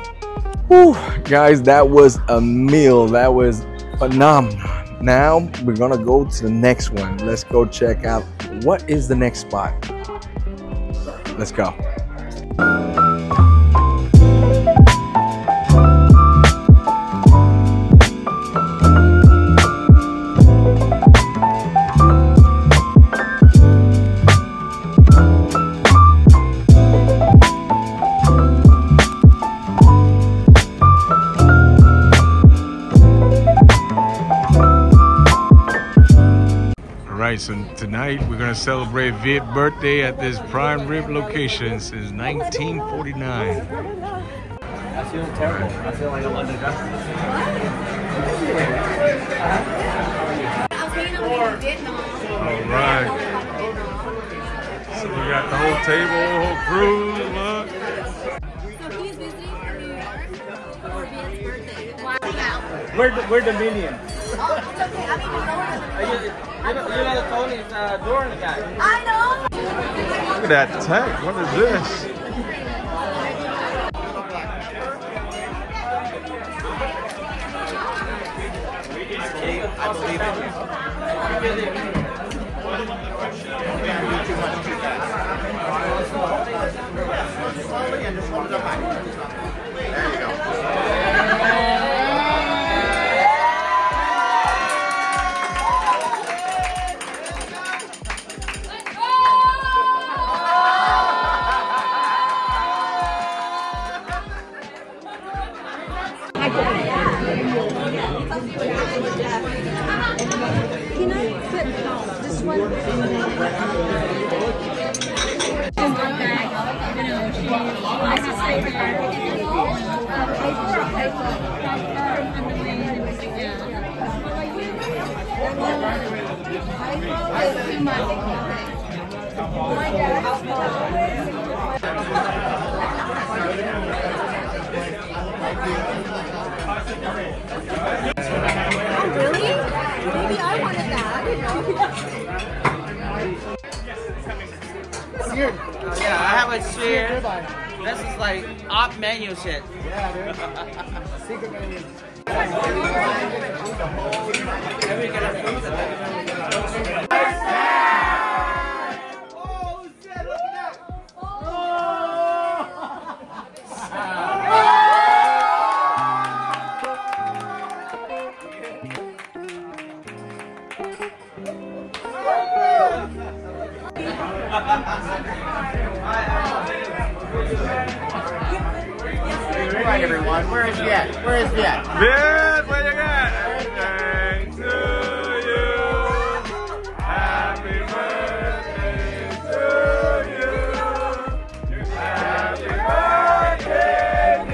Whew. Guys, that was a meal. That was phenomenal. Now, we're gonna go to the next one. Let's go check out what is the next spot. Let's go. So tonight we're gonna celebrate Viet's birthday at this prime rib location since nineteen forty-nine. I feel terrible. I feel like I'm underdressed. All right. So we got the whole table, whole crew. Look. So he's visiting from New York for Viet's birthday. Wow. We're the, we're the minions. Oh, it's okay. I mean, you know what? You know, you know the phone is uh, door in the guy. I know. Look at that tech. What is this? There you go. Shit. Yeah, dude. Secret menu. Oh, shit, look at that. Oh! Alright everyone, where is Viet? Where is Viet? Viet, where you at? Everything to you. Happy birthday to you. Happy birthday to me.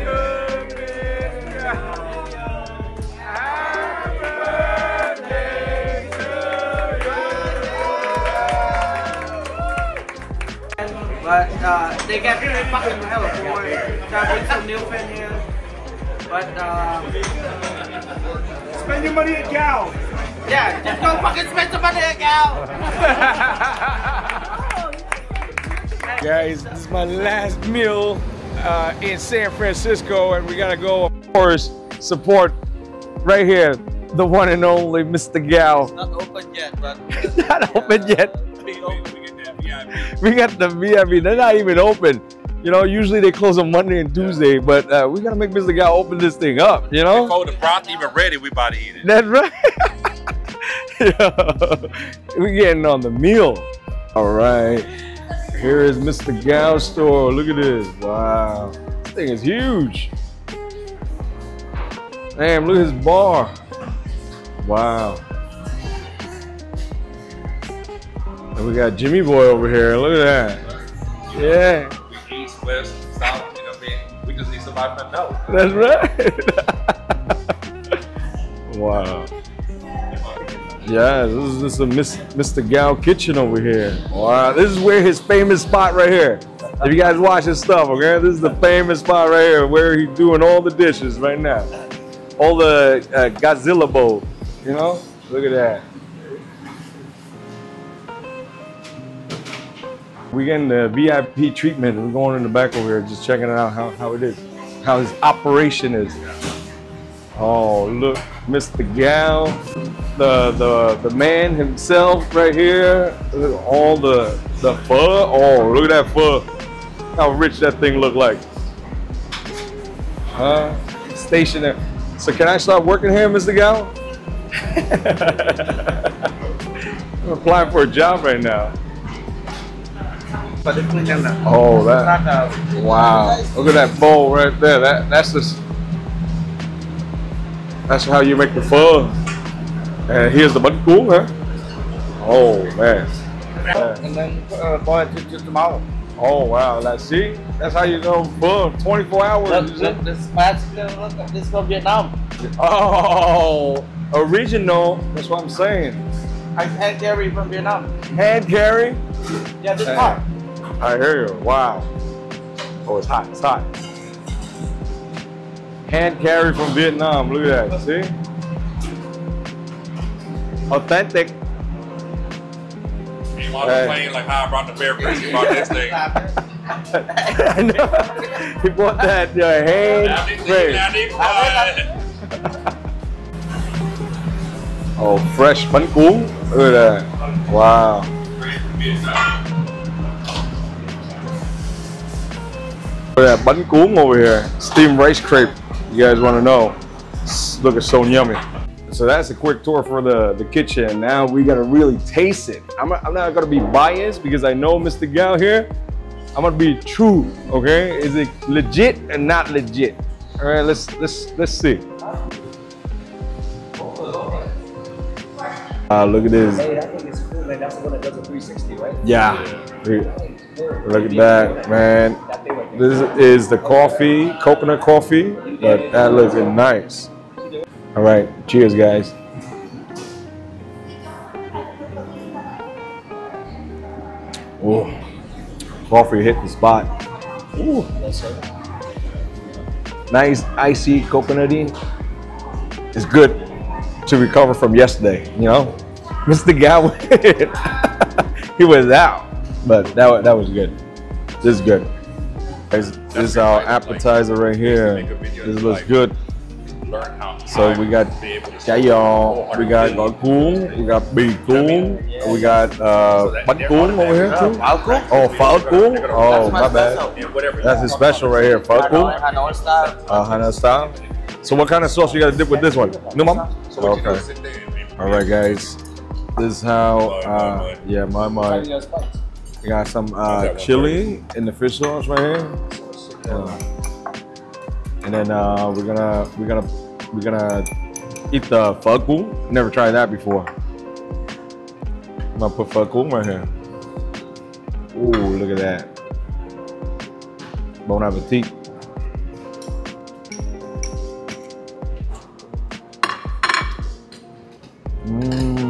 Happy birthday to you. But uh, they got really fucking hell of a boy. Got some new fan here, but uh, spend your money at Gao. Yeah, just go fucking spend some money at Gao. Guys, this is my last meal uh, in San Francisco, and we gotta go, of course, support right here the one and only Mister Gao. It's not open yet, but it's not open yet. We got the V I P. They're not even open. You know, usually they close on Monday and Tuesday, yeah. but uh, we gotta make Mister Gao open this thing up, you know? Before the broth even ready, we about to eat it. That's right. Yo, we getting on the meal. All right, here is Mister Gao's store. Look at this, wow. This thing is huge. Damn, look at his bar. Wow. And we got Jimmy Boy over here, look at that. Yeah. West, south, you know what I mean? We just need somebody to know. That's right. Wow. Yeah, this is, this is a Miss, Mister Gao kitchen over here. Wow, this is where his famous spot right here. If you guys watch his stuff, okay? This is the famous spot right here where he's doing all the dishes right now. All the uh, Godzilla bowl, you know? Look at that. We're getting the V I P treatment. We're going in the back over here, just checking it out how, how it is, how his operation is. Oh, look, Mister Gao, the the the man himself right here. Look at all the the phở. Oh, look at that phở. How rich that thing look like. Huh? Stationary. So can I start working here, Mister Gao? I'm applying for a job right now. Oh, that, wow, look at that bowl right there. That That's just, that's how you make the phở. And here's the bánh cuốn, huh? Oh, man. And then boil it till tomorrow. Oh, wow, let's see. That's how you go phở, twenty-four hours. Look, look, this look, this from Vietnam. Oh, original, that's what I'm saying. I hand carry from Vietnam. Hand carry? Yeah, this part. I hear you. Wow. Oh, it's hot. It's hot. Hand carry from Vietnam. Look at that. See? Authentic. While hey. Playing like how I brought the bear bricks, he brought this thing. I know. He brought that your hand bricks. Oh, fresh bánh cuốn. Look at that. Wow. Look at that bánh cuốn over here, steamed rice crepe. You guys want to know? Look, it's so yummy. So that's a quick tour for the the kitchen. Now we gotta really taste it. I'm not, I'm not gonna be biased because I know Mister Gao here. I'm gonna be true. Okay, is it legit and not legit? All right, let's let's let's see. Uh, look at this. Hey, I think it's cool. Like that's the one that does a three sixty, right? Yeah. Look at that, man. This is the coffee, coconut coffee, but that looks nice. All right, cheers, guys. Ooh, coffee hit the spot. Ooh, nice, icy, coconutty. It's good to recover from yesterday, you know. Mister Gao, he was out, but that that was good. This is good. This is our appetizer right here. This looks good. So we got cái giò, we got gỏi cuốn, we got bì cuốn, we got uh, bánh cuốn over here too. Oh, pháo cuốn. Oh, my bad. That's his special right here, pháo cuốn. Uh, Hanoi style. So what kind of sauce you gotta dip with this one? Nước mắm. Okay. All right, guys. This is how. Uh, yeah, my my. We got some uh, chili in the fish sauce right here. Uh, and then uh, we're gonna we're gonna we're gonna eat the phở cuốn. Never tried that before. I'm gonna put phở cuốn right here. Ooh, look at that. Bon appetit. Mmm.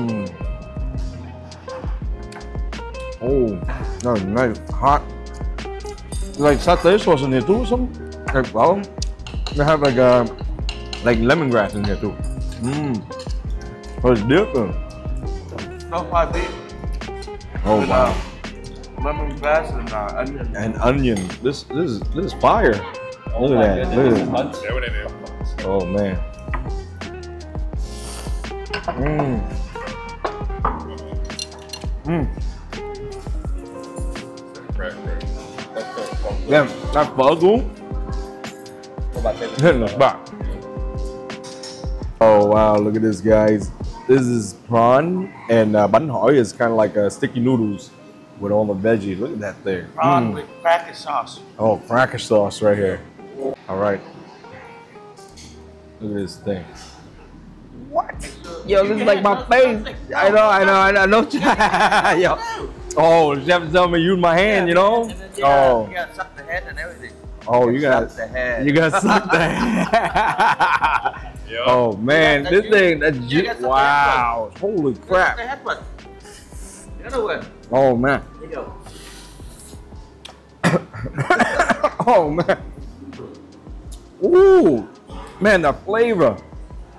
Oh, that's nice, hot. It's like satay sauce in here too or something? Like, well, they have like a, like lemongrass in here too. Mmm. Oh, it's different. So far deep. Oh, with, wow. Uh, lemongrass and uh, onion. And onion. This, this, is, this is fire. Oh, look at that. Look at that. Oh, man. Mmm. Mmm. Damn, that phở cuốn hitting the spot. Oh wow, look at this, guys. This is prawn, and uh, bánh hỏi is kind of like a sticky noodles with all the veggies. Look at that thing. Prawn mm. with cracker sauce. Oh, cracker sauce right here. All right. Look at this thing. What? Yo, this is like my face. I know, I know, I know. I know. Yo. Oh, chef tell me you my hand, yeah, you know? Then, yeah, oh. You gotta suck the head and everything. Oh, you, you gotta suck the head. You gotta suck the head. Yep. Oh man, got, this you, thing, that's you wow. Holy crap. The head one. The other one. Oh man. There you go. Oh man. Ooh. Man, the flavor.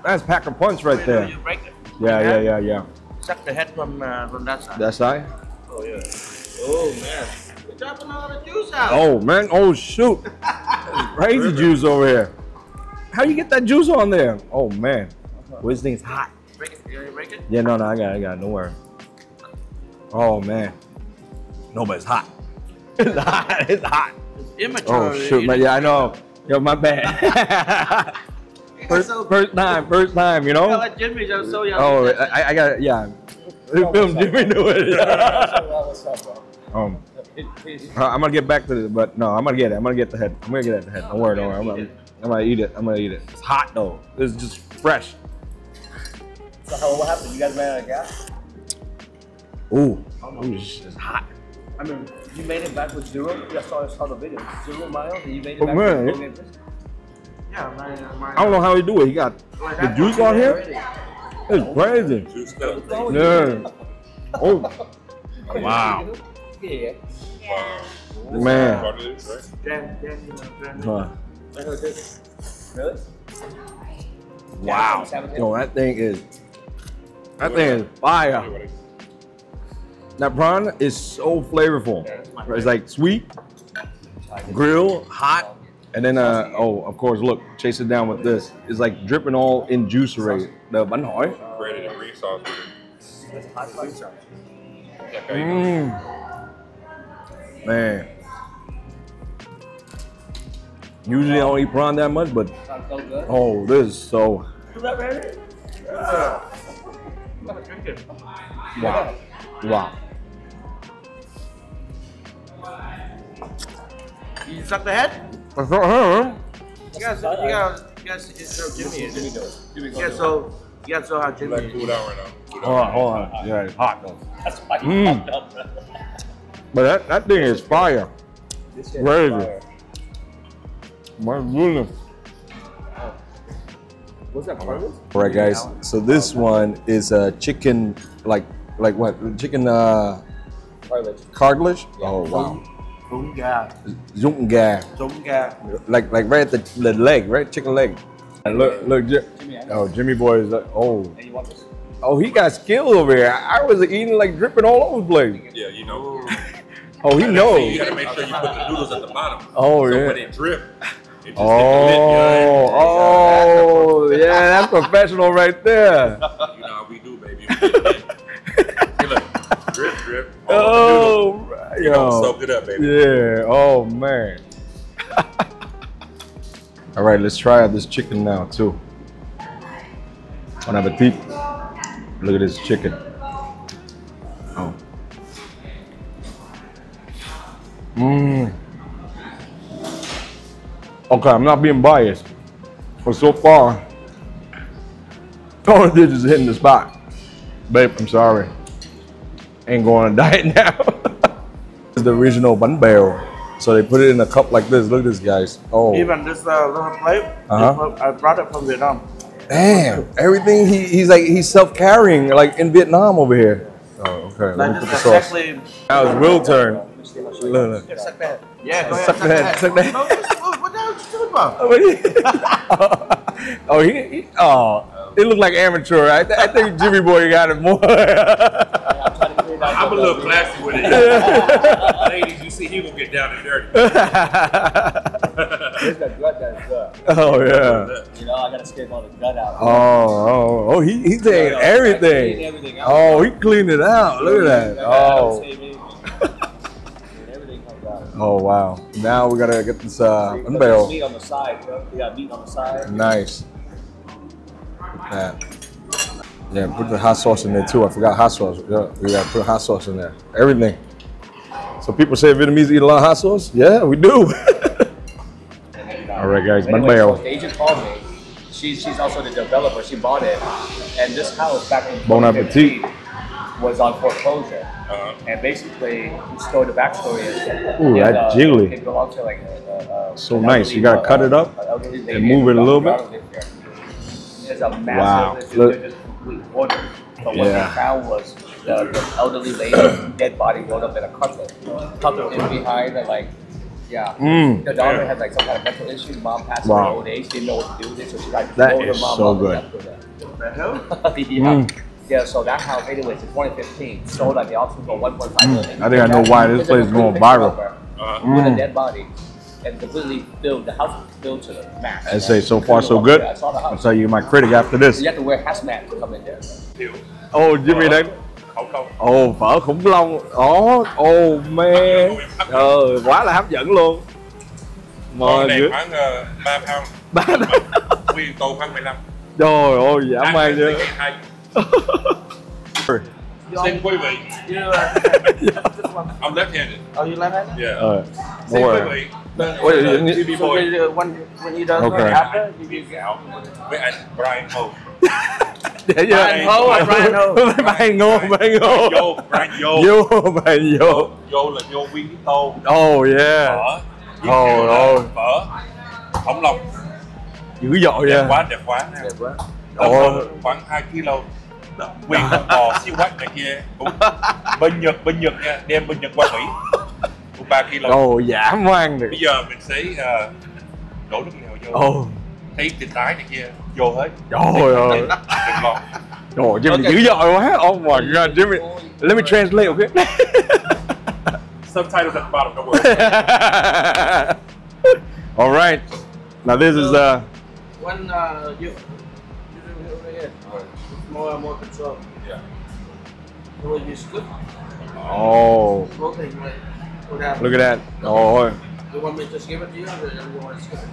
That's pack a punch right Wait, there. You break it. Yeah, yeah, yeah, yeah, yeah. Suck the head from uh, from that side. That side? Oh yeah. Oh man. You're dropping all the juice out. Oh man. Oh shoot. Crazy River. Juice over here. How you get that juice on there? Oh man. Well, this thing's hot. Break it. You break it? Yeah, no, no, I got it, I got it. No worry. Oh man. No, but it's hot. It's hot. It's hot. It's immature. Oh shoot, man. Yeah, I know. Yo, my bad. First, so, first time, first time, you know? I like Jimmy, I'm so young. Oh, I, I got it, yeah. Oh, film Jimmy do it. um, I'm gonna get back to this, but no, I'm gonna get it. I'm gonna get the head. I'm gonna get at the head. Don't worry, don't worry. I'm gonna, I'm gonna eat it. I'm gonna eat it. It's hot though. It's just fresh. So how, what happened? You guys ran out of gas? Ooh, it's hot. I mean, you made it back with zero. I saw, I saw the video. Zero miles, and you made it oh, back man. with zero. Yeah, my, my, I don't know how he do it. He got like the juice on here. Already. It's crazy. Yeah. Oh. Wow. Yeah. Wow. Man. Huh. Really? Wow. Yo, that thing is. That thing is fire. That prawn is so flavorful. It's like sweet, grilled, hot, and then uh oh, of course, look, chase it down with this. It's like dripping all in juice already. The bánh hỏi. Breaded and reef sauce. Mm. Man. Usually I don't eat prawn that much, but oh, this is so. Wow. Wow. You suck the head? I suck her. You gotta, you gotta, you gotta show Jimmy. Jimmy does. Jimmy goes. Yeah, so. Yeah, so hot, Jimmy. Like cool down right now. Cool down oh, right oh, now. Yeah, it's hot though. That's why you mm. fucked up. But that, that thing is fire. This shit is fire. My goodness. Oh. What's that part of it? All right, guys. So this one is a uh, chicken, like, like what? Chicken uh, cartilage. Cartilage? Yeah. Oh wow. Zunga. Zunga. Zunga. Like, like right at the, the leg, right? Chicken leg. And look, look, Jimmy, oh, Jimmy boy is like, oh. Hey, you want this? Oh, he got skill over here. I was eating like dripping all over the place. Yeah, you know. Oh, he knows. You gotta make sure you put the noodles at the bottom. Oh, so yeah. So when it drip, it just oh, hit the lid, you know? Oh, oh, yeah, that's professional right there. You know how we do, baby. We get it. Hey, look, drip, drip, all oh, over the noodles. Right, you know, soak it up, baby. Yeah, oh, man. All right, let's try out this chicken now too. Bon appetit. Look at this chicken. Oh. Mm. Okay, I'm not being biased, but so far, all it did is hitting the spot. Babe, I'm sorry. Ain't going on a diet now. It's the original bun barrel. So they put it in a cup like this. Look at this, guys. Oh. Even this uh, little plate, uh-huh. I brought it from Vietnam. Damn, everything he, he's like, he's self-carrying, like in Vietnam over here. Oh, okay. Let me put the sauce. Now it's Will's turn. Look, look. Yeah, suck that. Yeah, go ahead. Suck that. Suck that. What the hell are you talking about? Oh, he, he, oh, it looked like amateur. I, th I think Jimmy Boy got it more. I'm a little classy with it. Ladies, you see, he will get down and dirty. There's that gut that's up. Oh, yeah. You know, I got to scrape all the gut out. Oh, oh, oh, he, he did no, no, everything. He did everything. Oh, he cleaned it out. Look at that. Oh. Oh, wow. Now we got to get this uh, bun barrel. Meat on the side, bro. We got meat on the side. Nice. That. Yeah, put the hot sauce in there too. I forgot hot sauce. Yeah, we gotta put hot sauce in there. Everything. So people say Vietnamese eat a lot of hot sauce? Yeah, we do. All right, guys, bánh bèo. The agent called me. She's, she's also the developer. She bought it. And this house back in Bon Appetit was on foreclosure. Uh-huh. And basically, the story, the backstory is ooh, that uh, jiggly. It belonged to like a, a, so nice. You gotta uh, cut it up uh, and move it a little bit. There's a massive. Wow. Order. But what yeah. they found was the, the elderly lady's dead body rolled up in a cutlet. Cutlet in behind, and like, yeah. Mm. The daughter yeah. had like some kind of mental issue. Mom passed wow. away old age, didn't know what to do with it, so she tried to blow her mom so up. That is so good. That mm. Yeah, so that house, anyways, in twenty fifteen, sold at the auction for one point five million. I think I know why this place is going viral. Uh, with mm. a dead body. And completely filled, the house was filled to the max. I say so far so good. I saw the house. I'll tell you my critic after this. You have to wear hazmat to come in there. Oh, Jimmy, đấy. Oh, phở khủng long. Oh, oh man. Ờ, quá là hấp dẫn luôn. Mời này khoảng ba pound. Ba nguyên tô khoảng mười lăm. Trời ơi, dã man chưa. Same quý vị. I'm left-handed. Oh, you left-handed? Yeah. Same quý vị. But what, uh, you, you, so when, uh, when, when you don't okay. happen, you get out. We ask Brian Ho. Yeah, yeah. Brian Ho or Brian Ho? Brian Ho, Brian Ho. Yo, Brian Yo. Yo, Brian Yo. Yo là Yo Wing Tô. Oh, yeah. Phở. Oh, oh. Phở. Khổng lồ. Dữ dội vậy. Đẹp quá, đẹp quá. Đẹp quá. Tôm khoảng hai kilo. Nguyên con bò siêu quát này kia. Bên Nhật, bên Nhật nha. Đem bên Nhật qua Mỹ. ba kilo. Ồ, dã man được. Bây giờ mình sẽ uh, đổ nước lèo vô. Ồ. Thấy thịt tái này kia vô hết. Trời ơi. Đừng ngon. Trời chứ mình dữ dội quá. Oh my god, Jimmy. Let me translate, okay? Subtitles at the bottom, don't worry. All right. Now this is uh when uh you do it over here. More and more control. Yeah. Will you scoop? Oh. Look at that. Oh. You want me to just give it to you or you want to scoop it?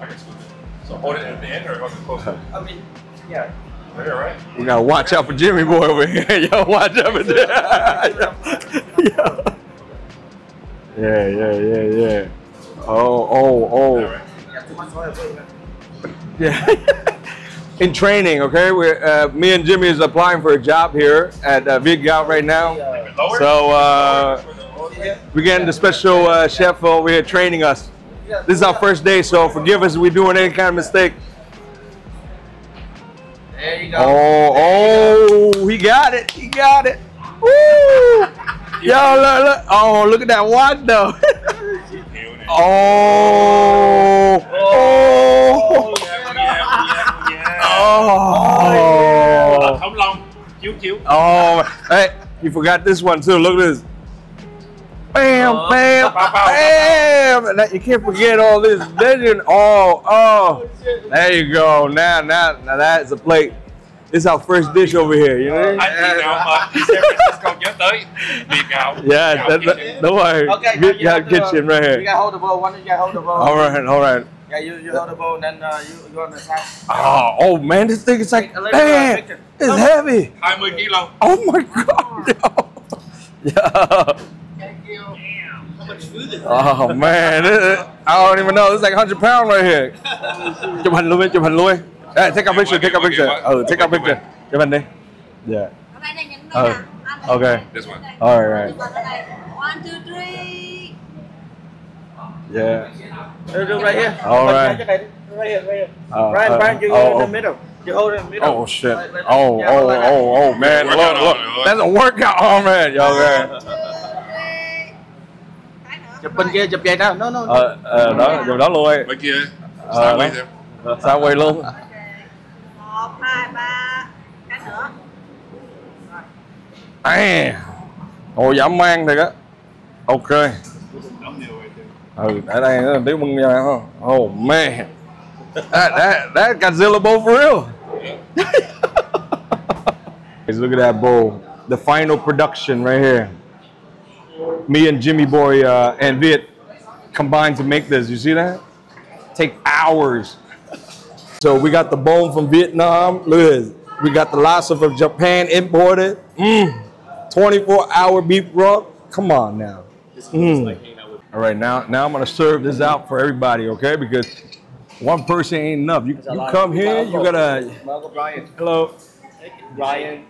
I can scoop it. So hold it at the end or hold it closer? I mean, yeah. Right, right. We gotta watch out for Jimmy Boy over here. Yo, watch out for Jimmy. Yeah, yeah, yeah, yeah. Oh, oh, oh. Yeah. In training, okay? We're, uh, me and Jimmy is applying for a job here at uh, Viet Gao right now. So, uh, we're getting the special uh, chef over here training us. This is our first day, so forgive us if we're doing any kind of mistake. There you go. Oh, oh, he got it. He got it. Woo! Yo, look, look. Oh, look at that watch, though. Oh. Oh. Oh. Oh. Hey, you forgot this one, too. Look at this. Bam, bam, bam! That, you can't forget all this legend. Oh, oh! There you go. Now, now, now that's a plate. This is our first dish over here. You know? Yeah, that's a, don't worry. Okay, get, you have kitchen right here. You gotta hold the bowl. One, you gotta hold the bowl. All right, all right. Yeah, you, you hold the bowl, and then uh, you go on the side. Oh, oh man, this thing is like man, it's oh, heavy. twenty kilo. Oh my god! Yo. Yeah. Damn. How much much food in there. Oh man, this is, I don't even know. It's like one hundred pounds right here. Chụp hình luôn đi, chụp hình luôn. Hey, take a picture, take a picture. Oh, take a picture. Chụp hình đi. Yeah. Oh, okay. This one. All right. One, two, three. Yeah. Right here. All right. Right here, right here. Uh, Brian, uh, Brian, you oh, in the middle. You hold it in the middle. Oh shit. Like, like, oh, yeah, oh, like oh, oh, man. Look, look. That's a workout. Oh man, y'all man. Chụp bên kia, chụp vậy đó. No, no, no. Ờ, ờ, đó, rồi đó luôn ấy. Bên kia. Sao quay xem. Sao quay luôn. một, hai, ba. Cái nữa. Ai. Ồ, giảm mang thiệt á. Ok. Ừ, ở đây nó tiếng bưng ra không? Oh man. That, that, that Godzilla bowl for real. Look at that bowl. The final production right here. Me and Jimmy Boy uh, and Viet combined to make this. You see that? Take hours. So we got the bone from Vietnam. Look at this. We got the lobster from Japan imported. Mm. twenty-four hour beef broth. Come on now. Mm. All right, now, now I'm gonna serve this out for everybody, okay? Because one person ain't enough. You, you come here, you gotta. Hello. Brian.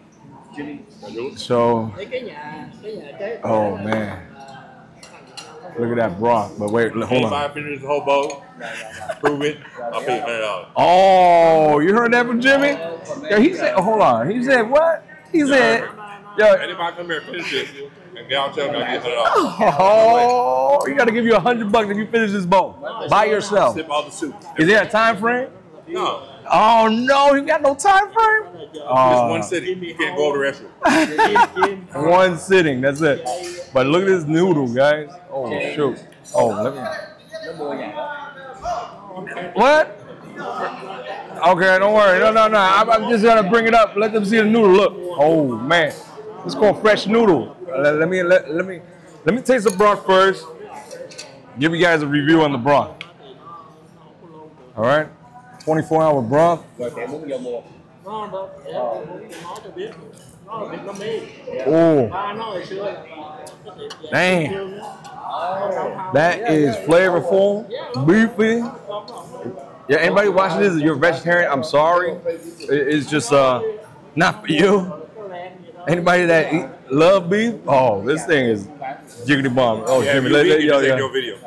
So, oh man, look at that broth. But wait, hold on. Prove it. Oh, you heard that from Jimmy? Yeah, he said, oh, hold on. He said what? He said, yo. Anybody come here, finish it, and y'all tell me I get it off. Oh, he gotta give you a hundred bucks if you finish this bowl by yourself. Sip all the soup. Is there a time frame? No. Oh no, he got no time frame. Oh. Just one sitting. You can't go to the restaurant. One sitting, that's it. But look at this noodle, guys. Oh shoot. Oh, let me. What? Okay, don't worry. No, no, no. I'm, I'm just gonna bring it up. Let them see the noodle. Look. Oh man, it's called fresh noodle. Let, let me let, let me let me taste the broth first. Give you guys a review on the broth. All right. twenty-four hour broth. Oh, damn. That is flavorful, beefy. Yeah, anybody watching this, if you're a vegetarian, I'm sorry. It's just uh, not for you. Anybody that eat, love beef, oh, this thing is jiggity bomb. Oh, Jimmy, let me yo, yo. Video.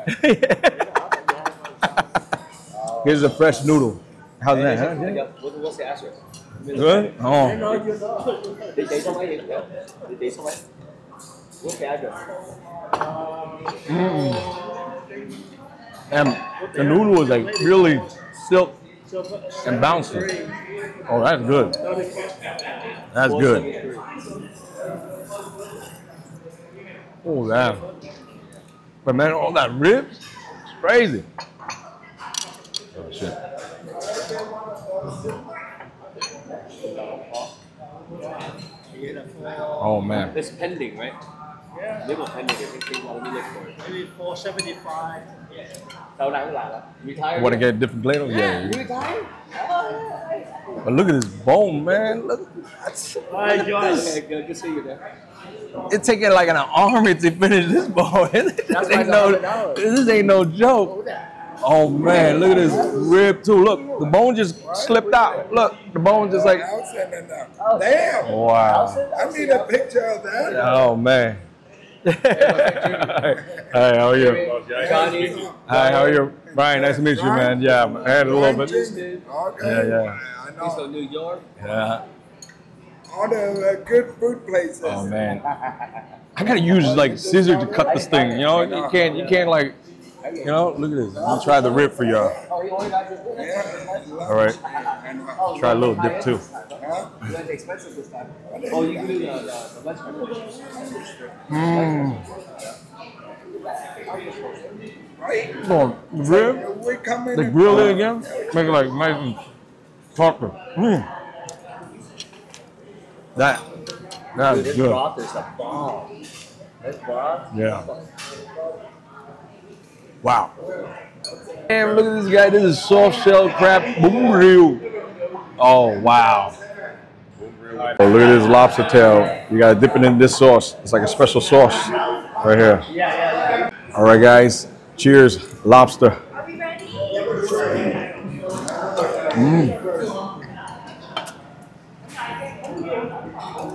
Here's a fresh noodle. How's that? Huh? Good? Oh. Mm. And the noodle is like really silk and bouncy. Oh, that's good. That's good. Oh, damn. But man, all that ribs? It's crazy. Oh, shit. Oh man. It's pending, right? Yeah. They were pending. Maybe four seventy-five. Yeah. Want to get a different ladle? Yeah. But look at this bone, man. Look. My God. Good see you there. It's taking like an army to finish this bone. this ain't no. This ain't no joke. Oh man, look at this rib too. Look, the bone just slipped out. Look, the bone just like. Damn. Wow. I need a picture of that. Oh man. Hi, how are you? Hi, how are you? Brian, nice to meet you, man. Yeah, I had a little bit. Yeah, yeah. He's from New York. Yeah. All the good food places. Oh man. I gotta use like scissors to cut this thing. You know, you can't, you can't like. You know, look at this. I'll try the rib for y'all. All right. Try a little dip too. Mm. Oh, the rib. They grill it again. Make it like nice and chocolate. Mm. That, that is good. Yeah. Wow. And look at this guy. This is soft shell crab bún riêu. Oh, wow. Oh, look at this lobster tail. You got to dip it in this sauce. It's like a special sauce right here. All right, guys. Cheers, lobster. Are we ready? Mm.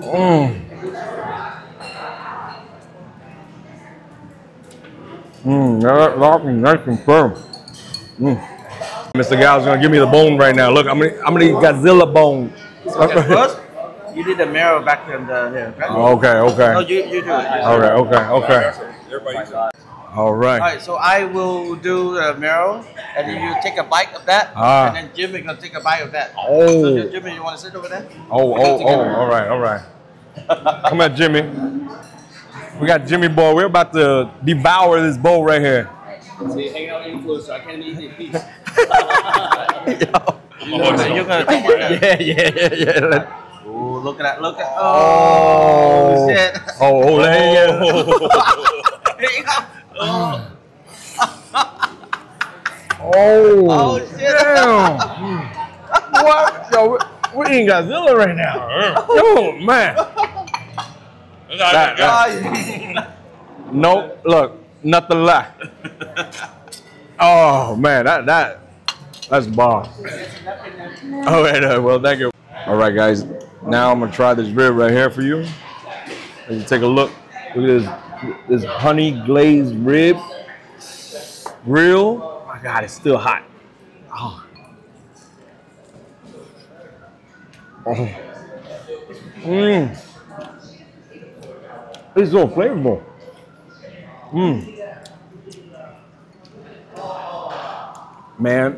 Mm. Mm, that lobster is nice and firm. Mm. Mister Gao's gonna give me the bone right now. Look, I'm gonna, I'm gonna eat Godzilla bone. Okay, first, you did the marrow back in the here. Right? Okay, okay. No, you, you do it. You all right, okay, okay. Everybody. All right. All right, so I will do the marrow, and then you take a bite of that, ah. and then Jimmy gonna take a bite of that. Oh. So Jimmy, you wanna sit over there? Oh, oh, together. oh. All right, all right. Come at Jimmy. We got Jimmy boy. We're about to devour this bowl right here. See, hang out influencer. I can't eat in peace. Yo. You know, oh, you're gonna take it. Yeah, yeah, yeah, yeah. Ooh, look at that! Look at oh, oh shit! Oh, oh, yeah. oh. oh, oh, shit! Damn. What? Yo, we eating Godzilla right now. Yo, man. That, that. Nope. Look, nothing left. Oh man, that that. That's bomb. All right, uh, well, thank you. All right, guys. Now I'm gonna try this rib right here for you. Let you take a look. Look at this, this honey glazed rib grill. Oh my God, it's still hot. Oh. Oh. Mmm. It's so flavorful. Mmm. Man.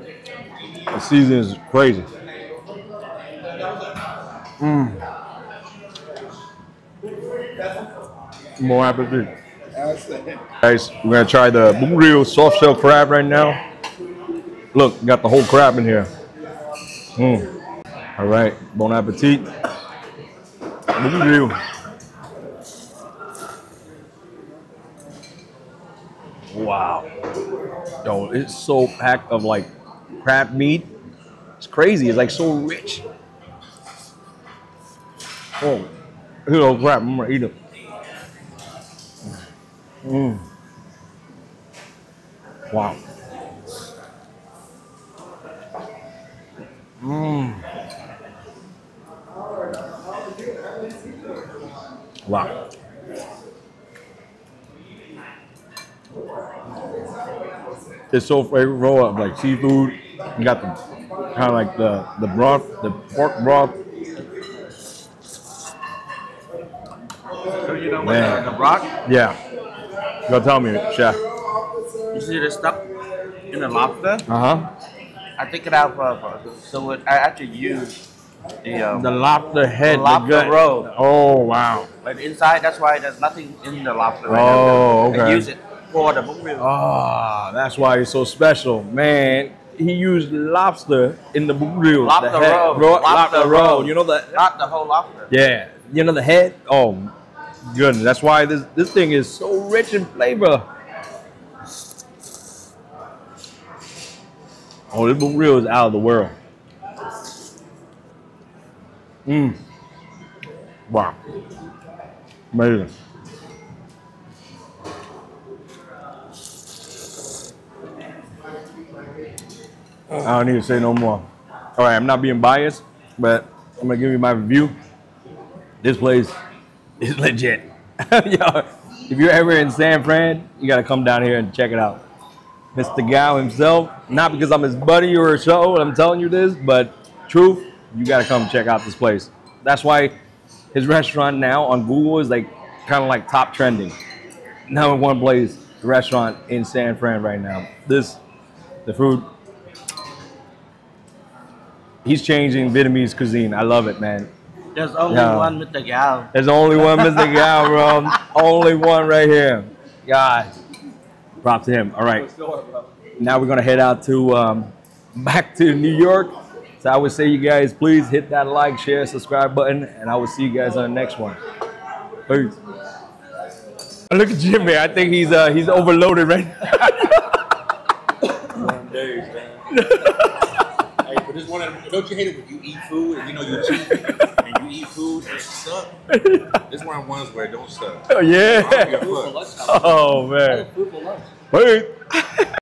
The season is crazy. Mm. More appetite. Guys, we're gonna try the bún riêu soft shell crab right now. Look, got the whole crab in here. Mm. All right, bon appetit. Bún riêu. Wow. Yo, it's so packed of like crab meat. It's crazy. It's like so rich. Oh, here's those crab. I'm gonna eat them. Mm. Wow. Mm. Wow. It's so flavorful of like seafood. You got the kind of like the the broth, the pork broth. So you know what the, the broth? Yeah. Go tell me, chef. You see the stuff in the lobster? Uh huh. I take it out for, for so it, I actually use the um, the lobster head, the lobster the roll. Oh wow! But inside, that's why there's nothing in the lobster. Right oh, now. okay. I use it. Ah, oh, that's why it's so special, man. He used lobster in the bún riêu. Lobster roll, lobster roll. You know the not the whole lobster. Yeah, you know the head. Oh, goodness, that's why this this thing is so rich in flavor. Oh, this bún riêu is out of the world. Mmm. Wow. Amazing. I don't need to say no more. All right, I'm not being biased, but I'm gonna give you my review. This place is legit. Yo, if you're ever in San Fran, you gotta come down here and check it out. Mister Gao himself, not because I'm his buddy or a show, and I'm telling you this, but truth, you gotta come check out this place. That's why his restaurant now on Google is like kind of like top trending. Number one place restaurant in San Fran right now. This, the food. He's changing Vietnamese cuisine. I love it, man. There's only yeah. one Mister Gao. There's only one Mister Gao, bro. Only one right here. God. Props to him. All right. Now we're going to head out to um, back to New York. So I would say, you guys, please hit that like, share, subscribe button, and I will see you guys on the next one. Peace. Look at Jimmy. I think he's uh, he's overloaded right now. But just wanna, don't you hate it when you eat food and you know you're cheap and you don't eat food that suck, it's one of ones where it don't suck. Oh yeah. I don't give a fuck. Oh man. Food for lunch. Wait.